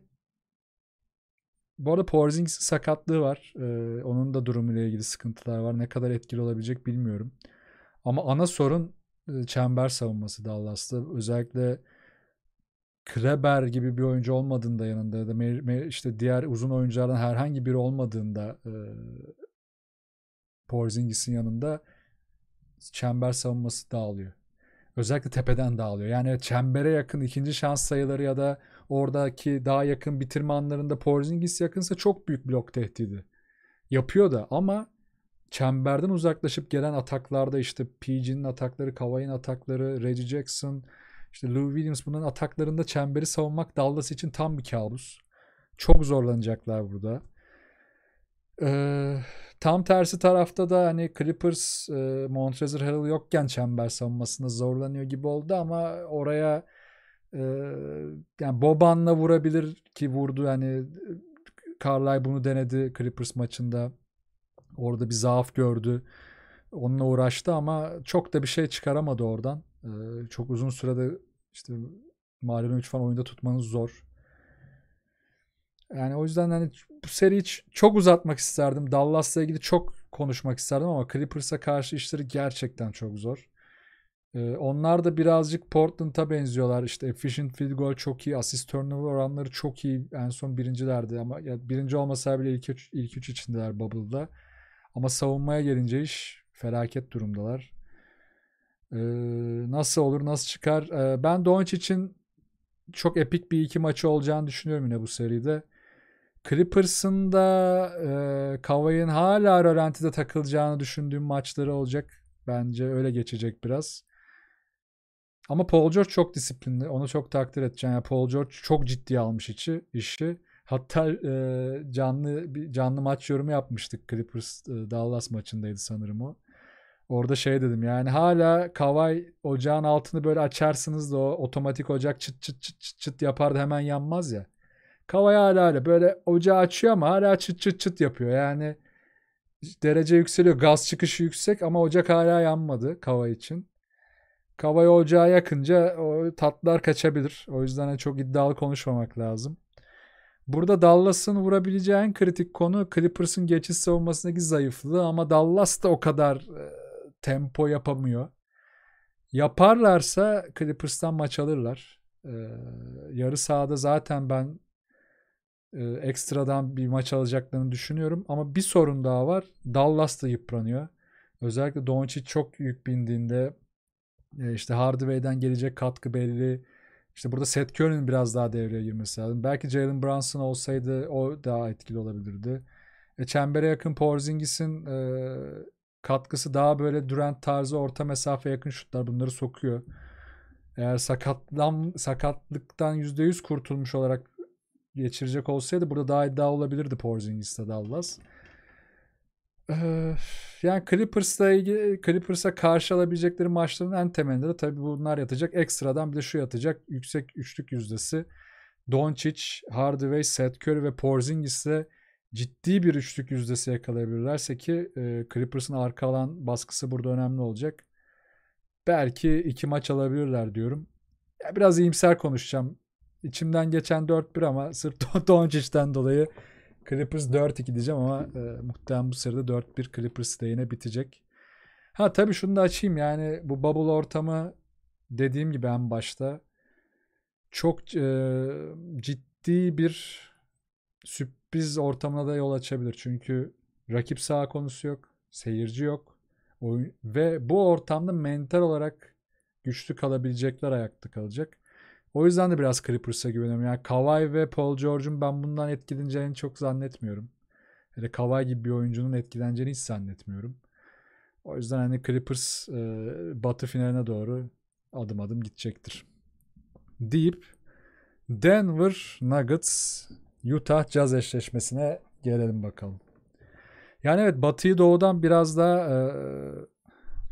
bu arada Porzings'in sakatlığı var. Ee, onun da durumuyla ilgili sıkıntılar var. Ne kadar etkili olabilecek bilmiyorum. Ama ana sorun e, çember savunması Dallas'ta. Özellikle Kleber gibi bir oyuncu olmadığında, yanında ya da işte diğer uzun oyunculardan herhangi biri olmadığında e, Porzingis'in yanında çember savunması dağılıyor. Özellikle tepeden dağılıyor. Yani çembere yakın ikinci şans sayıları ya da oradaki daha yakın bitirme anlarında Porzingis yakınsa çok büyük blok tehdidi yapıyor da, ama çemberden uzaklaşıp gelen ataklarda işte P G'nin atakları, Kavay'ın atakları, Reggie Jackson, işte Lou Williams, bunların ataklarında çemberi savunmak Dallas için tam bir kabus. Çok zorlanacaklar burada. Ee, tam tersi tarafta da hani Clippers e, Montrezl Harrell yokken çember savunmasında zorlanıyor gibi oldu, ama oraya e, yani Boban'la vurabilir ki vurdu. Hani Carlisle bunu denedi Clippers maçında. Orada bir zaaf gördü. Onunla uğraştı ama çok da bir şey çıkaramadı oradan. Ee, çok uzun sürede işte malum üç falan oyunda tutmanız zor. Yani o yüzden hani bu seriyi çok uzatmak isterdim. Dallas'la ilgili çok konuşmak isterdim ama Clippers'a karşı işleri gerçekten çok zor. Ee, onlar da birazcık Portland'a benziyorlar. İşte efficient field goal çok iyi, asist turnover oranları çok iyi. En son birincilerdi ama ya birinci olmasa bile ilk üç, ilk üç içindeler Bubble'da. Ama savunmaya gelince iş felaket durumdalar. Ee, nasıl olur, nasıl çıkar? Ee, ben Doncic için çok epik bir iki maçı olacağını düşünüyorum yine bu seride. Clippers'ın da e, Kavay'ın hala rölantide takılacağını düşündüğüm maçları olacak. Bence öyle geçecek biraz. Ama Paul George çok disiplinli. Onu çok takdir edeceğim. Yani Paul George çok ciddiye almış içi, işi. Hatta e, canlı bir canlı maç yorumu yapmıştık. Clippers e, Dallas maçındaydı sanırım o. Orada şey dedim, yani hala Kavay ocağın altını böyle açarsınız da o otomatik ocak çıt çıt çıt çıt çıt yapar da hemen yanmaz ya. Kavay hala öyle böyle ocağı açıyor ama hala çıt çıt çıt yapıyor. Yani derece yükseliyor, gaz çıkışı yüksek ama ocak hala yanmadı Kavay için. Kavay ocağa yakınca o tatlar kaçabilir. O yüzden çok iddialı konuşmamak lazım. Burada Dallas'ın vurabileceği en kritik konu Clippers'ın geçiş savunmasındaki zayıflığı, ama Dallas da o kadar e, tempo yapamıyor. Yaparlarsa Clippers'tan maç alırlar. E, yarı sahada zaten ben e, ekstradan bir maç alacaklarını düşünüyorum ama bir sorun daha var. Dallas da yıpranıyor. Özellikle Doncic çok yük bindiğinde e, işte Hardaway'den gelecek katkı belli. İşte burada Seth Curry'nin biraz daha devreye girmesi lazım. Belki Jaylen Brownson olsaydı o daha etkili olabilirdi. E, çembere yakın Porzingis'in e, katkısı daha böyle Durant tarzı orta mesafe yakın şutlar, bunları sokuyor. Eğer sakatlan, sakatlıktan yüzde yüz kurtulmuş olarak geçirecek olsaydı burada daha iddialı olabilirdi Porzingis'te Dallas. Yani Clippers'la ilgili, Clippers'a karşı alabilecekleri maçların en temelinde de tabii bunlar yatacak. Ekstradan bir de şu yatacak. Yüksek üçlük yüzdesi. Doncic, Hardaway, Seth Curry ve Porzingis'le ciddi bir üçlük yüzdesi yakalayabilirlerse ki e, Clippers'ın arka alan baskısı burada önemli olacak. Belki iki maç alabilirler diyorum. Ya biraz iyimser konuşacağım. İçimden geçen dört bir ama sırf Doncic'ten dolayı Clippers dört iki diyeceğim ama e, muhtemelen bu seride dört bir Clippers lehine bitecek. Ha tabii şunu da açayım, yani bu bubble ortamı dediğim gibi en başta çok e, ciddi bir sürpriz ortamına da yol açabilir. Çünkü rakip saha konusu yok, seyirci yok oyun, ve bu ortamda mental olarak güçlü kalabilecekler ayakta kalacak. O yüzden de biraz Clippers'a güveniyorum. Yani Kawhi ve Paul George'un ben bundan etkileneceğini çok zannetmiyorum. Hele Kawhi gibi bir oyuncunun etkileneceğini hiç zannetmiyorum. O yüzden hani Clippers e, batı finaline doğru adım adım gidecektir deyip Denver Nuggets Utah Jazz eşleşmesine gelelim bakalım. Yani evet, batıyı doğudan biraz daha e,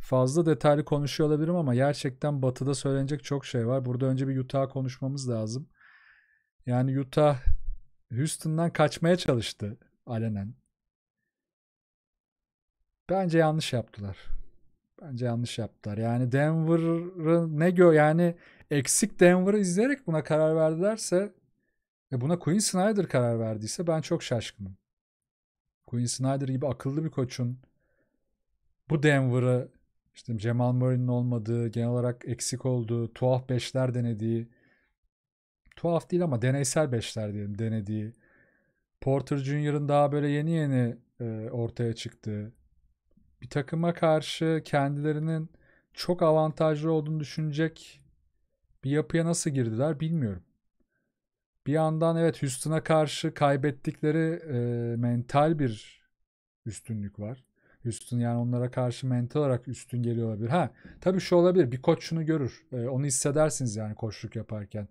fazla detaylı konuşuyor olabilirim ama gerçekten batıda söylenecek çok şey var. Burada önce bir Utah konuşmamız lazım. Yani Utah Houston'dan kaçmaya çalıştı alenen. Bence yanlış yaptılar. Bence yanlış yaptılar. Yani Denver'ı ne gör yani eksik Denver'ı izleyerek buna karar verdilerse ve buna Quinn Snyder karar verdiyse ben çok şaşkınım. Quinn Snyder gibi akıllı bir koçun bu Denver'ı işte Jamal Murray'nin olmadığı, genel olarak eksik olduğu, tuhaf beşler denediği, tuhaf değil ama deneysel beşler diyelim denediği, Porter Junior'ın daha böyle yeni yeni e, ortaya çıktığı, bir takıma karşı kendilerinin çok avantajlı olduğunu düşünecek bir yapıya nasıl girdiler bilmiyorum. Bir yandan evet Houston'a karşı kaybettikleri e, mental bir üstünlük var. Houston yani onlara karşı mental olarak üstün geliyor olabilir. Ha tabii şu olabilir, bir koç şunu görür. E, onu hissedersiniz yani koçluk yaparken.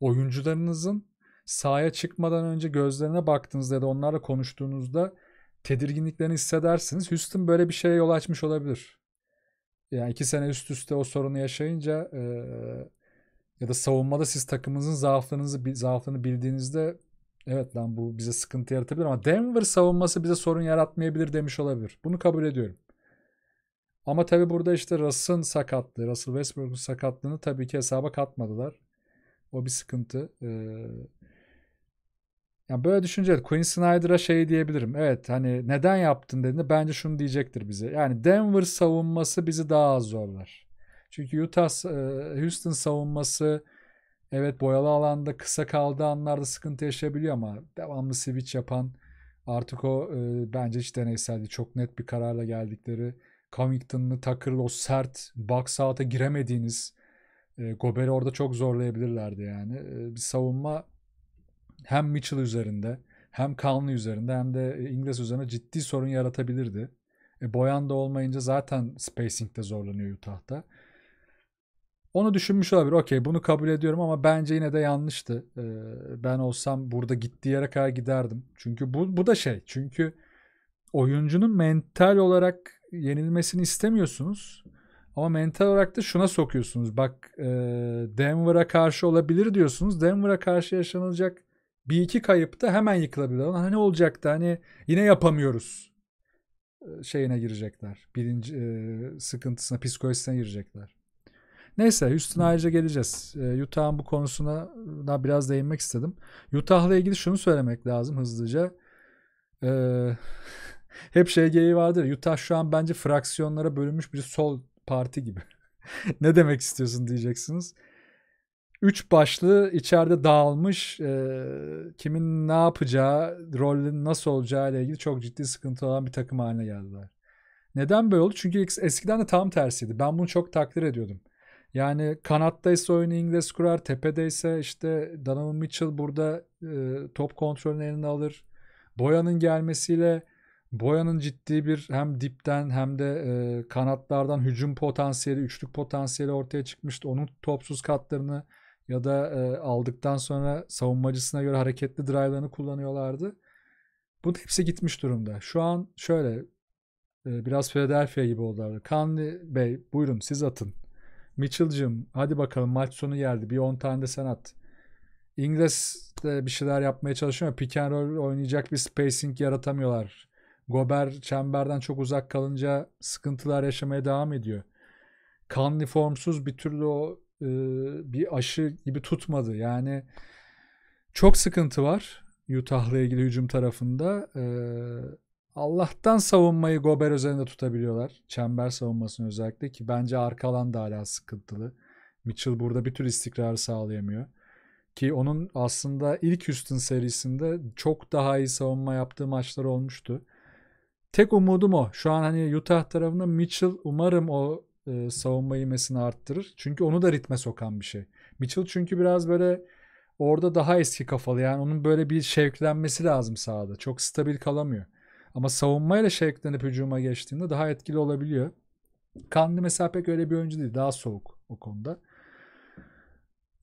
Oyuncularınızın sahaya çıkmadan önce gözlerine baktığınızda ya da onlarla konuştuğunuzda tedirginliklerini hissedersiniz. Houston böyle bir şeye yol açmış olabilir. Yani iki sene üst üste o sorunu yaşayınca e, ya da savunmada siz takımınızın zaaflarınızı, zaaflarını bildiğinizde evet lan bu bize sıkıntı yaratabilir ama Denver savunması bize sorun yaratmayabilir demiş olabilir. Bunu kabul ediyorum. Ama tabii burada işte Russ'ın sakatlığı, Russell Westbrook'un sakatlığını tabii ki hesaba katmadılar. O bir sıkıntı. Ee, yani böyle düşünce Quinn Snyder'a şey diyebilirim. Evet hani neden yaptın dediğinde bence şunu diyecektir bize. Yani Denver savunması bizi daha az zorlar. Çünkü Utah, Houston savunması evet boyalı alanda kısa kaldığı anlarda sıkıntı yaşayabiliyor ama devamlı switch yapan artık o e, bence hiç deneyseldi. Çok net bir kararla geldikleri Covington'lı, Tucker'lı o sert box out'a giremediğiniz e, Gober'i orada çok zorlayabilirlerdi yani. E, bir savunma hem Mitchell üzerinde hem Conley üzerinde hem de Ingles üzerine ciddi sorun yaratabilirdi. E, Boyan da olmayınca zaten spacing'de zorlanıyor Utah'ta. Onu düşünmüş olabilir. Okey, bunu kabul ediyorum ama bence yine de yanlıştı. Ee, ben olsam burada gittiği yere kadar giderdim. Çünkü bu, bu da şey. Çünkü oyuncunun mental olarak yenilmesini istemiyorsunuz. Ama mental olarak da şuna sokuyorsunuz. Bak e, Denver'a karşı olabilir diyorsunuz. Denver'a karşı yaşanılacak bir iki kayıpta hemen yıkılabilir. Hani olacaktı? Hani yine yapamıyoruz. E, şeyine girecekler. Birinci e, sıkıntısına, psikolojisine girecekler. Neyse Houston'a ayrıca geleceğiz. Utah'ın bu konusuna da biraz değinmek istedim. Utah'la ilgili şunu söylemek lazım hızlıca. Ee, hep şey geyiği vardır. Utah şu an bence fraksiyonlara bölünmüş bir sol parti gibi. Ne demek istiyorsun diyeceksiniz. Üç başlı içeride dağılmış e, kimin ne yapacağı, rolün nasıl olacağı ile ilgili çok ciddi sıkıntı olan bir takım haline geldiler. Neden böyle oldu? Çünkü eskiden de tam tersiydi. Ben bunu çok takdir ediyordum. Yani kanattaysa oyunu İngiliz kurar, tepedeyse işte Donovan Mitchell burada e, top kontrolünü eline alır. Boyan'ın gelmesiyle Boyan'ın ciddi bir hem dipten hem de e, kanatlardan hücum potansiyeli, üçlük potansiyeli ortaya çıkmıştı. Onun topsuz katlarını ya da e, aldıktan sonra savunmacısına göre hareketli drive'larını kullanıyorlardı. Bu da hepsi gitmiş durumda. Şu an şöyle e, biraz Philadelphia gibi oldular. Kanli Bey buyurun siz atın. Mitchell'cığım hadi bakalım maç sonu geldi. Bir on tane de sen at. İngiliz de bir şeyler yapmaya çalışıyor ama pick and roll oynayacak bir spacing yaratamıyorlar. Gober çemberden çok uzak kalınca sıkıntılar yaşamaya devam ediyor. Kanlı formsuz bir türlü o e, bir aşı gibi tutmadı. Yani çok sıkıntı var Utah'la ilgili hücum tarafında. E, Allah'tan savunmayı Gober üzerinde tutabiliyorlar. Çember savunmasını özellikle ki bence arka alan da hala sıkıntılı. Mitchell burada bir tür istikrarı sağlayamıyor. Ki onun aslında ilk Houston serisinde çok daha iyi savunma yaptığı maçlar olmuştu. Tek umudum o. Şu an hani Utah tarafında Mitchell umarım o e, savunma ivmesini arttırır. Çünkü onu da ritme sokan bir şey. Mitchell çünkü biraz böyle orada daha eski kafalı. Yani onun böyle bir şevklenmesi lazım sahada. Çok stabil kalamıyor. Ama savunmayla şevklenip hücuma geçtiğinde daha etkili olabiliyor. Kanlı mesela pek öyle bir oyuncu değil. Daha soğuk o konuda.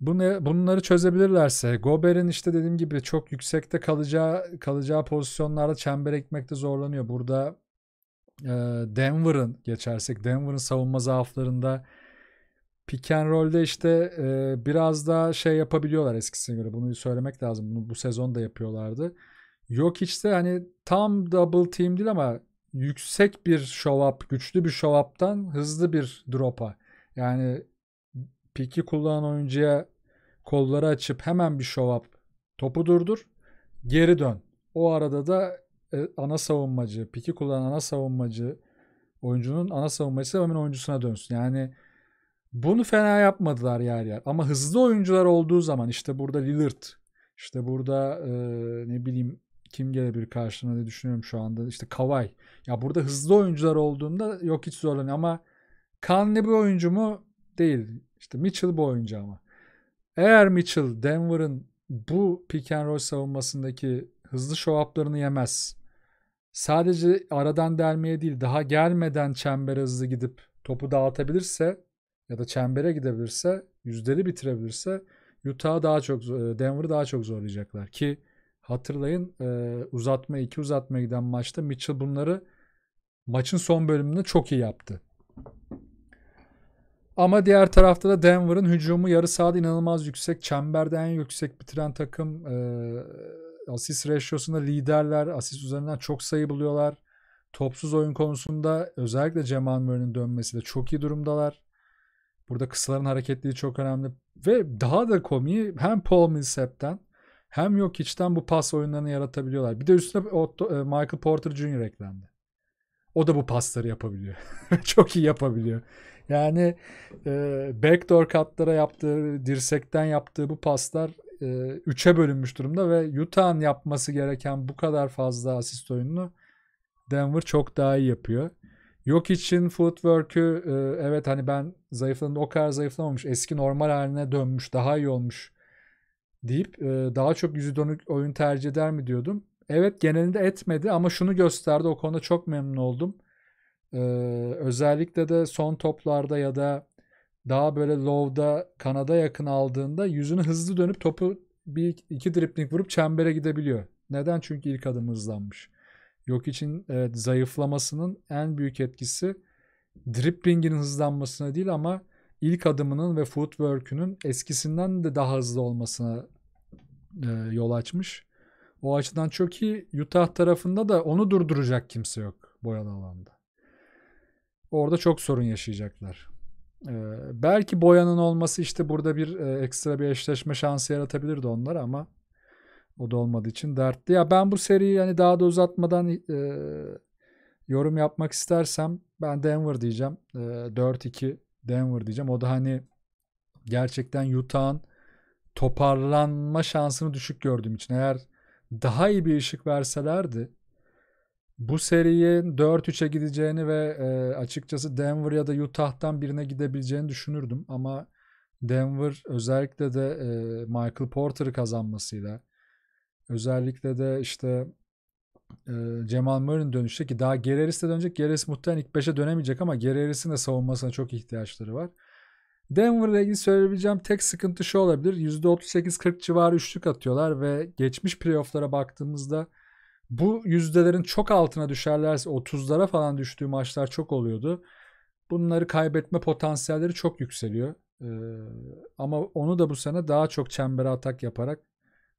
Bunu, bunları çözebilirlerse, Gobert'in işte dediğim gibi çok yüksekte kalacağı kalacağı pozisyonlarda çembere gitmekte zorlanıyor. Burada e, Denver'ın geçersek Denver'ın savunma zaaflarında pick and roll'de işte e, biraz daha şey yapabiliyorlar eskisine göre. Bunu söylemek lazım. Bunu bu sezon da yapıyorlardı. Yok işte hani tam double team değil ama yüksek bir show up, güçlü bir show up'tan hızlı bir drop'a. Yani piki kullanan oyuncuya kolları açıp hemen bir show up, topu durdur, geri dön. O arada da e, ana savunmacı, piki kullanan ana savunmacı, oyuncunun ana savunmacısı hemen oyuncusuna dönsün. Yani bunu fena yapmadılar yer yer. Ama hızlı oyuncular olduğu zaman işte burada Lillard, işte burada e, ne bileyim kim gelebilir karşına diye düşünüyorum şu anda. İşte Kavay. Ya burada hızlı oyuncular olduğunda yok hiç zorlanıyor ama Kanlı bir oyuncu mu? Değil. İşte Mitchell bu oyuncu ama. Eğer Mitchell Denver'ın bu pick and roll savunmasındaki hızlı show-up'larını yemez. Sadece aradan delmeye değil daha gelmeden çembere hızlı gidip topu dağıtabilirse ya da çembere gidebilirse, yüzleri bitirebilirse Utah'ı daha çok, Denver'ı daha çok zorlayacaklar ki hatırlayın uzatma iki uzatmaya giden maçta Mitchell bunları maçın son bölümünde çok iyi yaptı. Ama diğer tarafta da Denver'ın hücumu yarı sahada inanılmaz yüksek. Çemberde en yüksek bitiren takım. E, asist ratio'sunda liderler. Asist üzerinden çok sayı buluyorlar. Topsuz oyun konusunda özellikle Jamal Murray'nin dönmesiyle çok iyi durumdalar. Burada kısaların hareketliliği çok önemli. Ve daha da komiği hem Paul Millsap'ten hem Jokic'ten bu pas oyunlarını yaratabiliyorlar. Bir de üstüne Michael Porter Junior eklendi. O da bu pasları yapabiliyor. Çok iyi yapabiliyor. Yani e, backdoor katlara yaptığı, dirsekten yaptığı bu paslar e, üçe bölünmüş durumda ve Utah'ın yapması gereken bu kadar fazla asist oyununu Denver çok daha iyi yapıyor. Jokic'in footwork'ü e, evet hani ben zayıfladığımda o kadar zayıflamamış. Eski normal haline dönmüş, daha iyi olmuş deyip e, daha çok yüzü dönük oyun tercih eder mi diyordum. Evet genelinde etmedi ama şunu gösterdi. O konuda çok memnun oldum. Ee, özellikle de son toplarda ya da daha böyle low'da kanada yakın aldığında yüzünü hızlı dönüp topu bir iki dripling vurup çembere gidebiliyor. Neden? Çünkü ilk adım hızlanmış. Jokic'in e, zayıflamasının en büyük etkisi dripling'in hızlanmasına değil ama ilk adımının ve footwork'ünün eskisinden de daha hızlı olmasına e, yol açmış. O açıdan çok iyi. Utah tarafında da onu durduracak kimse yok boyalı alanda. Orada çok sorun yaşayacaklar. Ee, belki Boyan'ın olması işte burada bir e, ekstra bir eşleşme şansı yaratabilirdi onlara ama o da olmadığı için dertli. Ya ben bu seriyi hani daha da uzatmadan e, yorum yapmak istersem ben Denver diyeceğim. E, dört iki Denver diyeceğim. O da hani gerçekten Utah'ın toparlanma şansını düşük gördüğüm için. Eğer daha iyi bir ışık verselerdi bu seriyin dört üçe gideceğini ve e, açıkçası Denver ya da Utah'tan birine gidebileceğini düşünürdüm ama Denver özellikle de e, Michael Porter'ı kazanmasıyla özellikle de işte e, Jamal Murray'in dönüşü ki daha Gerrer'si de dönecek. Gerrer'si muhtemelen ilk beşe dönemeyecek ama Gerrer'sin de savunmasına çok ihtiyaçları var. Denver'la ilgili söyleyebileceğim tek sıkıntı şu olabilir. yüzde otuz sekiz kırk civarı üçlük atıyorlar ve geçmiş playoff'lara baktığımızda bu yüzdelerin çok altına düşerlerse otuzlara falan düştüğü maçlar çok oluyordu. Bunları kaybetme potansiyelleri çok yükseliyor. Ee, ama onu da bu sene daha çok çembere atak yaparak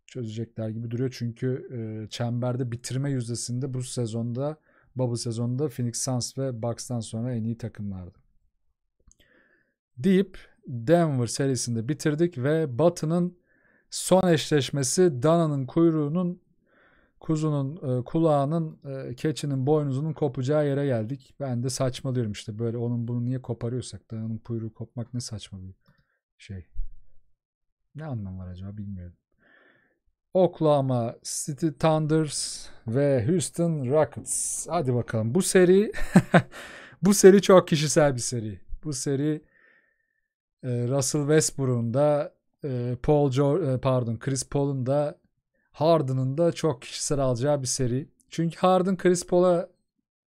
çözecekler gibi duruyor. Çünkü e, çemberde bitirme yüzdesinde bu sezonda, bubble sezonda Phoenix Suns ve Bucks'tan sonra en iyi takımlardı. Deyip Denver serisinde bitirdik ve Batı'nın son eşleşmesi dananın kuyruğunun, kuzunun e, kulağının, e, keçinin boynuzunun kopacağı yere geldik. Ben de saçmalıyorum işte böyle onun bunu niye koparıyorsak dananın kuyruğu kopmak ne saçma bir şey. Ne anlam var acaba bilmiyorum. Oklahoma City Thunders ve Houston Rockets. Hadi bakalım bu seri bu seri çok kişisel bir seri. Bu seri Russell Westbrook'un da Paul George, pardon Chris Paul'un da Harden'ın da çok kişisel alacağı bir seri. Çünkü Harden Chris Paul'a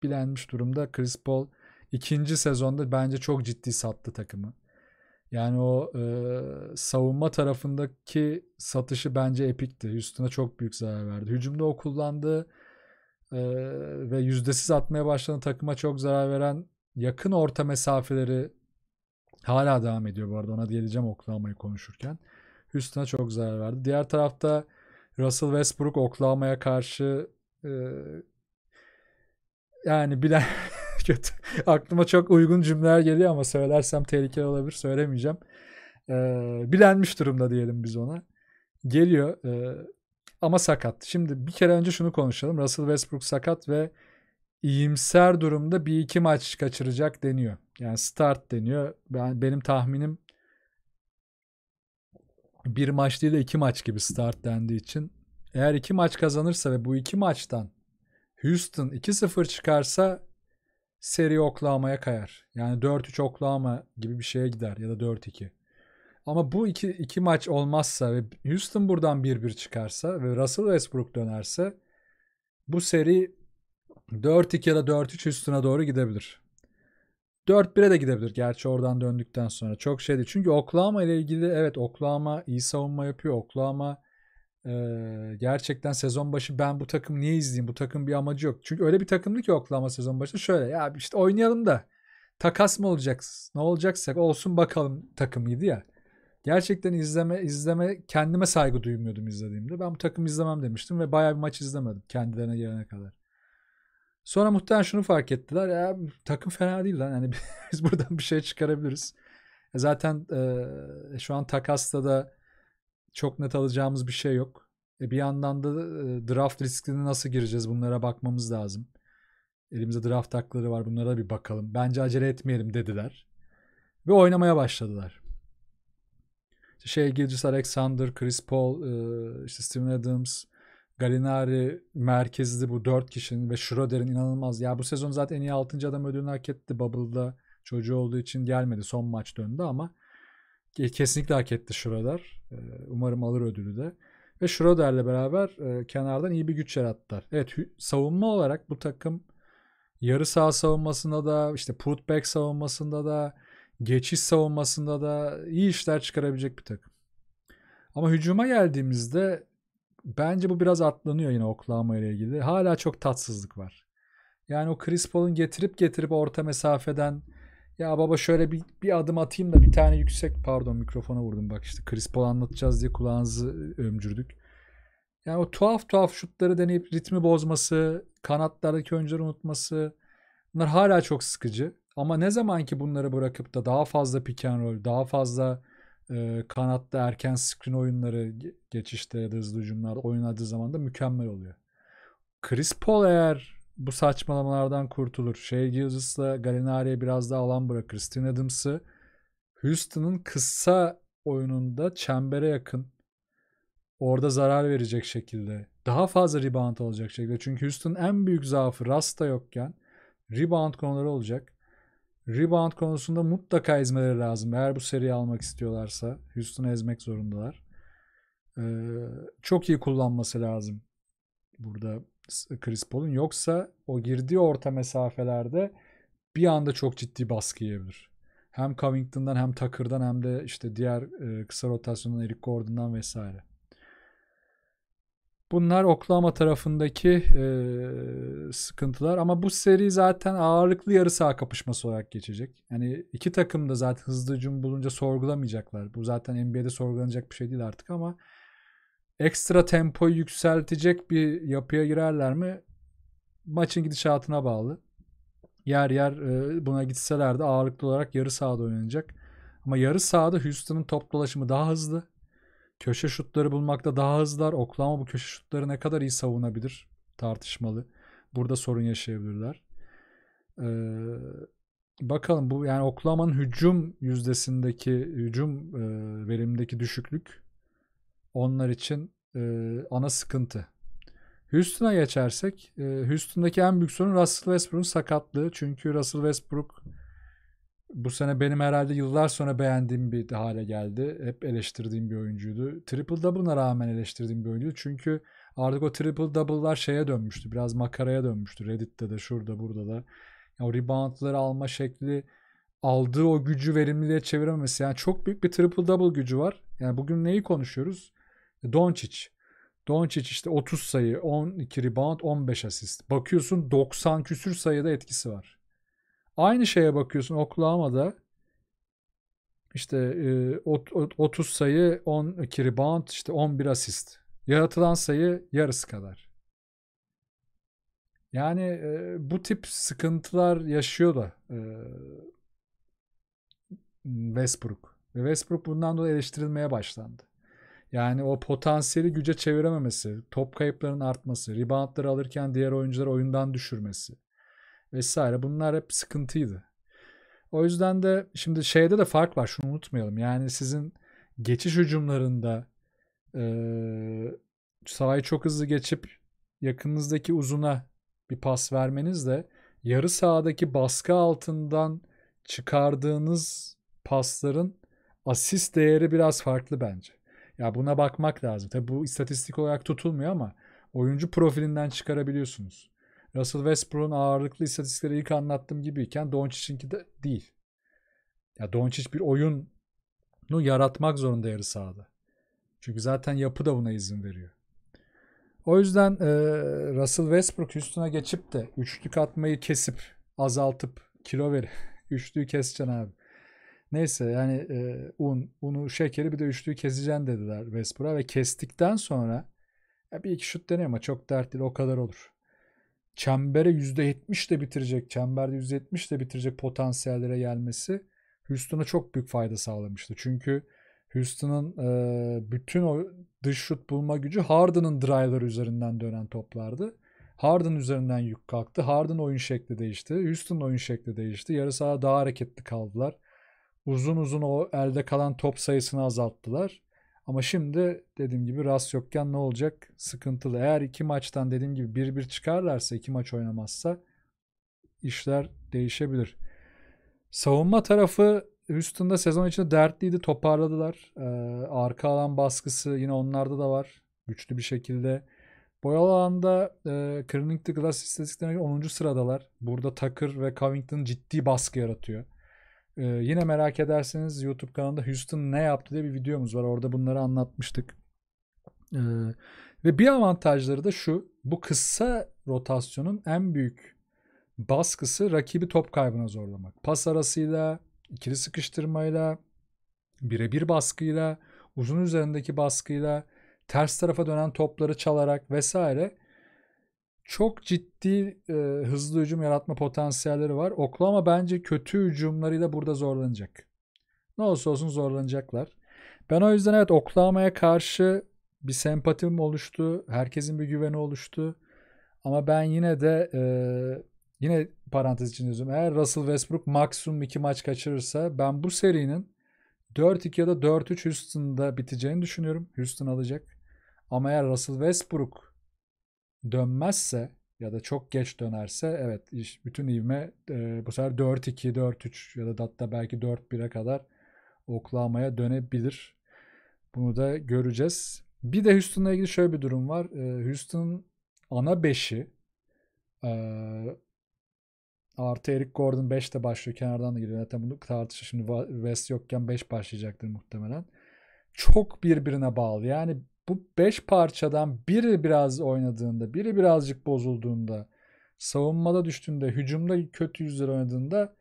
bilenmiş durumda. Chris Paul ikinci sezonda bence çok ciddi sattı takımı. Yani o e, savunma tarafındaki satışı bence epikti. Houston'a çok büyük zarar verdi. Hücumda o kullandığı e, ve yüzdesiz atmaya başlayan takıma çok zarar veren yakın orta mesafeleri hala devam ediyor bu arada. Ona geleceğim Oklahoma'yı konuşurken. Houston'a çok zarar verdi. Diğer tarafta Russell Westbrook Oklahoma'ya karşı e, yani bilen kötü. Aklıma çok uygun cümleler geliyor ama söylersem tehlikeli olabilir. Söylemeyeceğim. E, bilenmiş durumda diyelim biz ona. Geliyor e, ama sakat. Şimdi bir kere önce şunu konuşalım. Russell Westbrook sakat ve iyimser durumda bir iki maç kaçıracak deniyor. Yani start deniyor. Ben, benim tahminim bir maç değil de iki maç gibi start dendiği için. Eğer iki maç kazanırsa ve bu iki maçtan Houston iki sıfır çıkarsa seri Oklahoma'ya kayar. Yani dört üç Oklahoma gibi bir şeye gider ya da dört iki. Ama bu iki, iki maç olmazsa ve Houston buradan bir bir çıkarsa ve Russell Westbrook dönerse bu seri dört iki ya da dört üç Houston'a doğru gidebilir. dört bire de gidebilir gerçi oradan döndükten sonra. Çok şeydi. Çünkü Oklahoma ile ilgili evet Oklahoma iyi savunma yapıyor. Oklahoma e, gerçekten sezon başı ben bu takım niye izleyeyim? Bu takım bir amacı yok. Çünkü öyle bir takımdı ki Oklahoma sezon başı şöyle ya işte oynayalım da takas mı olacaksın? Ne olacaksak olsun bakalım takımıydı ya. Gerçekten izleme izleme kendime saygı duymuyordum izlediğimde. Ben bu takım izlemem demiştim ve bayağı bir maç izlemedim kendilerine gelene kadar. Sonra muhtemelen şunu fark ettiler. Ya takım fena değil lan. Yani biz buradan bir şey çıkarabiliriz. Zaten e, şu an takasta da çok net alacağımız bir şey yok. E, bir yandan da e, draft riskine nasıl gireceğiz? Bunlara bakmamız lazım. Elimizde draft hakları var. Bunlara bir bakalım. Bence acele etmeyelim dediler. Ve oynamaya başladılar. Şey Gilgeous Alexander, Chris Paul, e, işte Steven Adams, Gallinari merkezli bu dört kişinin ve Schroeder'in inanılmaz. Ya bu sezon zaten en iyi altıncı adam ödülünü hak etti. Bubble'da çocuğu olduğu için gelmedi. Son maç döndü ama kesinlikle hak etti Schroeder. Umarım alır ödülü de. Ve Schroeder'le beraber kenardan iyi bir güç yarattılar. Evet savunma olarak bu takım yarı saha savunmasında da işte putback savunmasında da geçiş savunmasında da iyi işler çıkarabilecek bir takım. Ama hücuma geldiğimizde bence bu biraz atlanıyor yine Oklahoma ile ilgili. Hala çok tatsızlık var. Yani o Chris Paul'un getirip getirip orta mesafeden ya baba şöyle bir, bir adım atayım da bir tane yüksek pardon mikrofona vurdum bak işte Chris Paul anlatacağız diye kulağınızı ömcürdük. Yani o tuhaf tuhaf şutları deneyip ritmi bozması, kanatlardaki oyuncuları unutması bunlar hala çok sıkıcı. Ama ne zaman ki bunları bırakıp da daha fazla pick and roll, daha fazla kanatta erken screen oyunları geçişte ya da hızlı hücumlar oynadığı zaman da mükemmel oluyor. Chris Paul eğer bu saçmalamalardan kurtulur. Shai Gilgeous'la Gallinari'ye biraz daha alan bırakır. Steven Adams'ı Houston'ın kısa oyununda çembere yakın orada zarar verecek şekilde daha fazla rebound alacak şekilde. Çünkü Houston'ın en büyük zaafı Rasta yokken rebound konuları olacak. Rebound konusunda mutlaka ezmeleri lazım. Eğer bu seriyi almak istiyorlarsa Houston'ı ezmek zorundalar. Ee, çok iyi kullanması lazım burada Chris Paul'un. Yoksa o girdiği orta mesafelerde bir anda çok ciddi baskı yiyebilir. Hem Covington'dan hem Tucker'dan hem de işte diğer e, kısa rotasyondan Eric Gordon'dan vesaire. Bunlar Oklahoma tarafındaki e, sıkıntılar ama bu seri zaten ağırlıklı yarı saha kapışması olarak geçecek. Yani iki takım da zaten hızlı hücum bulunca sorgulamayacaklar. Bu zaten N B A'de sorgulanacak bir şey değil artık ama ekstra tempoyu yükseltecek bir yapıya girerler mi? Maçın gidişatına bağlı. Yer yer e, buna gitseler de ağırlıklı olarak yarı sahada oynanacak. Ama yarı sahada Houston'ın top dolaşımı daha hızlı. Köşe şutları bulmakta daha hızlılar. Oklahoma bu köşe şutları ne kadar iyi savunabilir? Tartışmalı. Burada sorun yaşayabilirler. Ee, bakalım bu yani Oklahoma'nın hücum yüzdesindeki hücum e, verimindeki düşüklük onlar için e, ana sıkıntı. Houston'a geçersek e, Houston'daki en büyük sorun Russell Westbrook'un sakatlığı. Çünkü Russell Westbrook bu sene benim herhalde yıllar sonra beğendiğim bir hale geldi. Hep eleştirdiğim bir oyuncuydu. Triple Double'ına rağmen eleştirdiğim bir oyuncuydu. Çünkü artık o Triple Double'lar şeye dönmüştü. Biraz makaraya dönmüştü. Reddit'te de şurada burada da. o reboundları alma şekli, aldığı o gücü verimliliğe çevirememesi. Yani çok büyük bir triple double gücü var. Yani bugün neyi konuşuyoruz? Doncic. Doncic işte otuz sayı, on iki rebound, on beş asist. Bakıyorsun doksan küsür sayıda etkisi var. Aynı şeye bakıyorsun Oklahoma'da. İşte otuz sayı, on iki rebound, işte on bir asist. Yaratılan sayı yarısı kadar. Yani bu tip sıkıntılar yaşıyor da Westbrook. Ve Westbrook bundan dolayı eleştirilmeye başlandı. Yani o potansiyeli güce çevirememesi, top kayıplarının artması, reboundları alırken diğer oyuncuları oyundan düşürmesi vesaire, bunlar hep sıkıntıydı. O yüzden de şimdi şeyde de fark var, şunu unutmayalım. Yani sizin geçiş hücumlarında e, sahayı çok hızlı geçip yakınınızdaki uzuna bir pas vermenizle yarı sahadaki baskı altından çıkardığınız pasların asist değeri biraz farklı bence. Ya buna bakmak lazım. Tabi bu istatistik olarak tutulmuyor ama oyuncu profilinden çıkarabiliyorsunuz. Russell Westbrook'un ağırlıklı istatistikleri ilk anlattığım gibiyken Doncic'inki de değil. Ya Doncic bir oyunu yaratmak zorunda yarı sahada. Çünkü zaten yapı da buna izin veriyor. O yüzden e, Russell Westbrook üstüne geçip de üçlük atmayı kesip azaltıp kilo verip üçlüyü keseceksin abi. Neyse yani e, un, unu, şekeri bir de üçlüyü keseceksin dediler Westbrook'a ve kestikten sonra ya bir iki şut deniyor ama çok dert değil, o kadar olur. Çembere yüzde yetmiş de bitirecek, çemberde yüzde yetmiş de bitirecek potansiyellere gelmesi Houston'a çok büyük fayda sağlamıştı. Çünkü Houston'ın e, bütün o dış şut bulma gücü Harden'ın drive'ları üzerinden dönen toplardı. Harden üzerinden yük kalktı. Harden oyun şekli değişti. Houston oyun şekli değişti. Yarı saha daha hareketli kaldılar. Uzun uzun o elde kalan top sayısını azalttılar. Ama şimdi dediğim gibi Ras yokken ne olacak? Sıkıntılı. Eğer iki maçtan dediğim gibi bir bir çıkarlarsa, iki maç oynamazsa işler değişebilir. Savunma tarafı Houston'da sezon içinde dertliydi. Toparladılar. Ee, arka alan baskısı yine onlarda da var. Güçlü bir şekilde. Boyalı alanda e, Clearing the Glass istatistiklerine göre onuncu sıradalar. Burada Tucker ve Covington ciddi baskı yaratıyor. Ee, yine merak ederseniz YouTube kanalında Houston ne yaptı diye bir videomuz var. Orada bunları anlatmıştık. Ee, ve bir avantajları da şu. Bu kısa rotasyonun en büyük baskısı rakibi top kaybına zorlamak. Pas arasıyla, ikili sıkıştırmayla, birebir baskıyla, uzun üzerindeki baskıyla, ters tarafa dönen topları çalarak vesaire çok ciddi e, hızlı hücum yaratma potansiyelleri var. Oklahoma bence kötü hücumlarıyla burada zorlanacak. Ne olursa olsun zorlanacaklar. Ben o yüzden evet Oklahoma'ya karşı bir sempatim oluştu. Herkesin bir güveni oluştu. Ama ben yine de e, yine parantez içinde yazıyorum. Eğer Russell Westbrook maksimum iki maç kaçırırsa ben bu serinin dört iki ya da dört üç Houston'da biteceğini düşünüyorum. Houston alacak. Ama eğer Russell Westbrook dönmezse ya da çok geç dönerse evet iş, bütün ivme e, bu sefer dört iki, dört üç ya da hatta belki dört bire kadar Oklahoma'ya dönebilir. Bunu da göreceğiz. Bir de Houston'la ilgili şöyle bir durum var. E, Houston'ın ana beşi e, artı Eric Gordon beşte başlıyor. Kenardan da giriyor. Zaten bunu tartışıyor. Şimdi West yokken beş başlayacaktır muhtemelen. Çok birbirine bağlı. Yani bu beş parçadan biri biraz oynadığında, biri birazcık bozulduğunda, savunmada düştüğünde, hücumda kötü yüzler oynadığında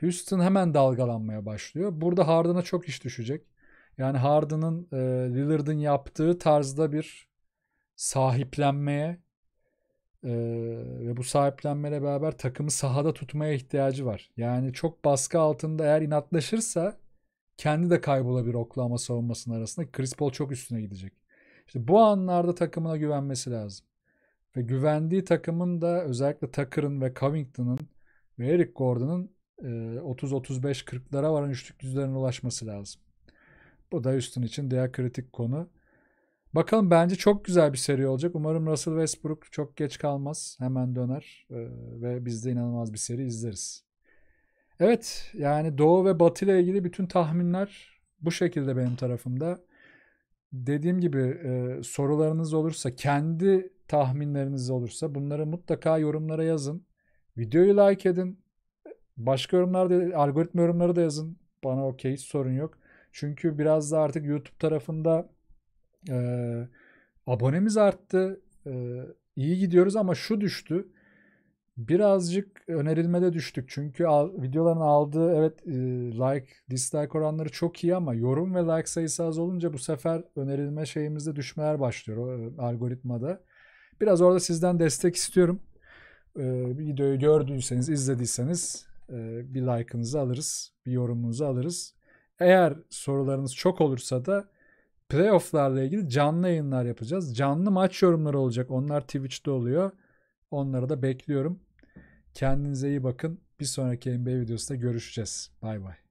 Houston hemen dalgalanmaya başlıyor. Burada Harden'a çok iş düşecek. Yani Harden'ın e, Lillard'ın yaptığı tarzda bir sahiplenmeye e, ve bu sahiplenmeyle beraber takımı sahada tutmaya ihtiyacı var. Yani çok baskı altında eğer inatlaşırsa kendi de kaybolabilir Oklahoma savunmasının arasında. Chris Paul çok üstüne gidecek. İşte bu anlarda takımına güvenmesi lazım. Ve güvendiği takımın da özellikle Tucker'ın ve Covington'ın ve Eric Gordon'ın otuz otuz beş kırklara varan üçlük yüzlerine ulaşması lazım. Bu da Houston için diğer kritik konu. Bakalım, bence çok güzel bir seri olacak. Umarım Russell Westbrook çok geç kalmaz. Hemen döner ve biz de inanılmaz bir seri izleriz. Evet, yani Doğu ve Batı ile ilgili bütün tahminler bu şekilde benim tarafımda. Dediğim gibi e, sorularınız olursa, kendi tahminleriniz olursa bunları mutlaka yorumlara yazın. Videoyu like edin. Başka yorumlarda, algoritma yorumları da yazın. Bana okey, hiç sorun yok. Çünkü biraz da artık YouTube tarafında e, abonemiz arttı. E, iyi gidiyoruz ama şu düştü. Birazcık önerilmede düştük. Çünkü al, videoların aldığı evet e, like, dislike oranları çok iyi ama yorum ve like sayısı az olunca bu sefer önerilme şeyimizde düşmeler başlıyor o, e, algoritmada. Biraz orada sizden destek istiyorum. E, videoyu gördüyseniz, izlediyseniz e, bir like'ınızı alırız, bir yorumunuzu alırız. Eğer sorularınız çok olursa da playoff'larla ilgili canlı yayınlar yapacağız. Canlı maç yorumları olacak. Onlar Twitch'te oluyor. Onları da bekliyorum. Kendinize iyi bakın. Bir sonraki N B A videosunda görüşeceğiz. Bay bay.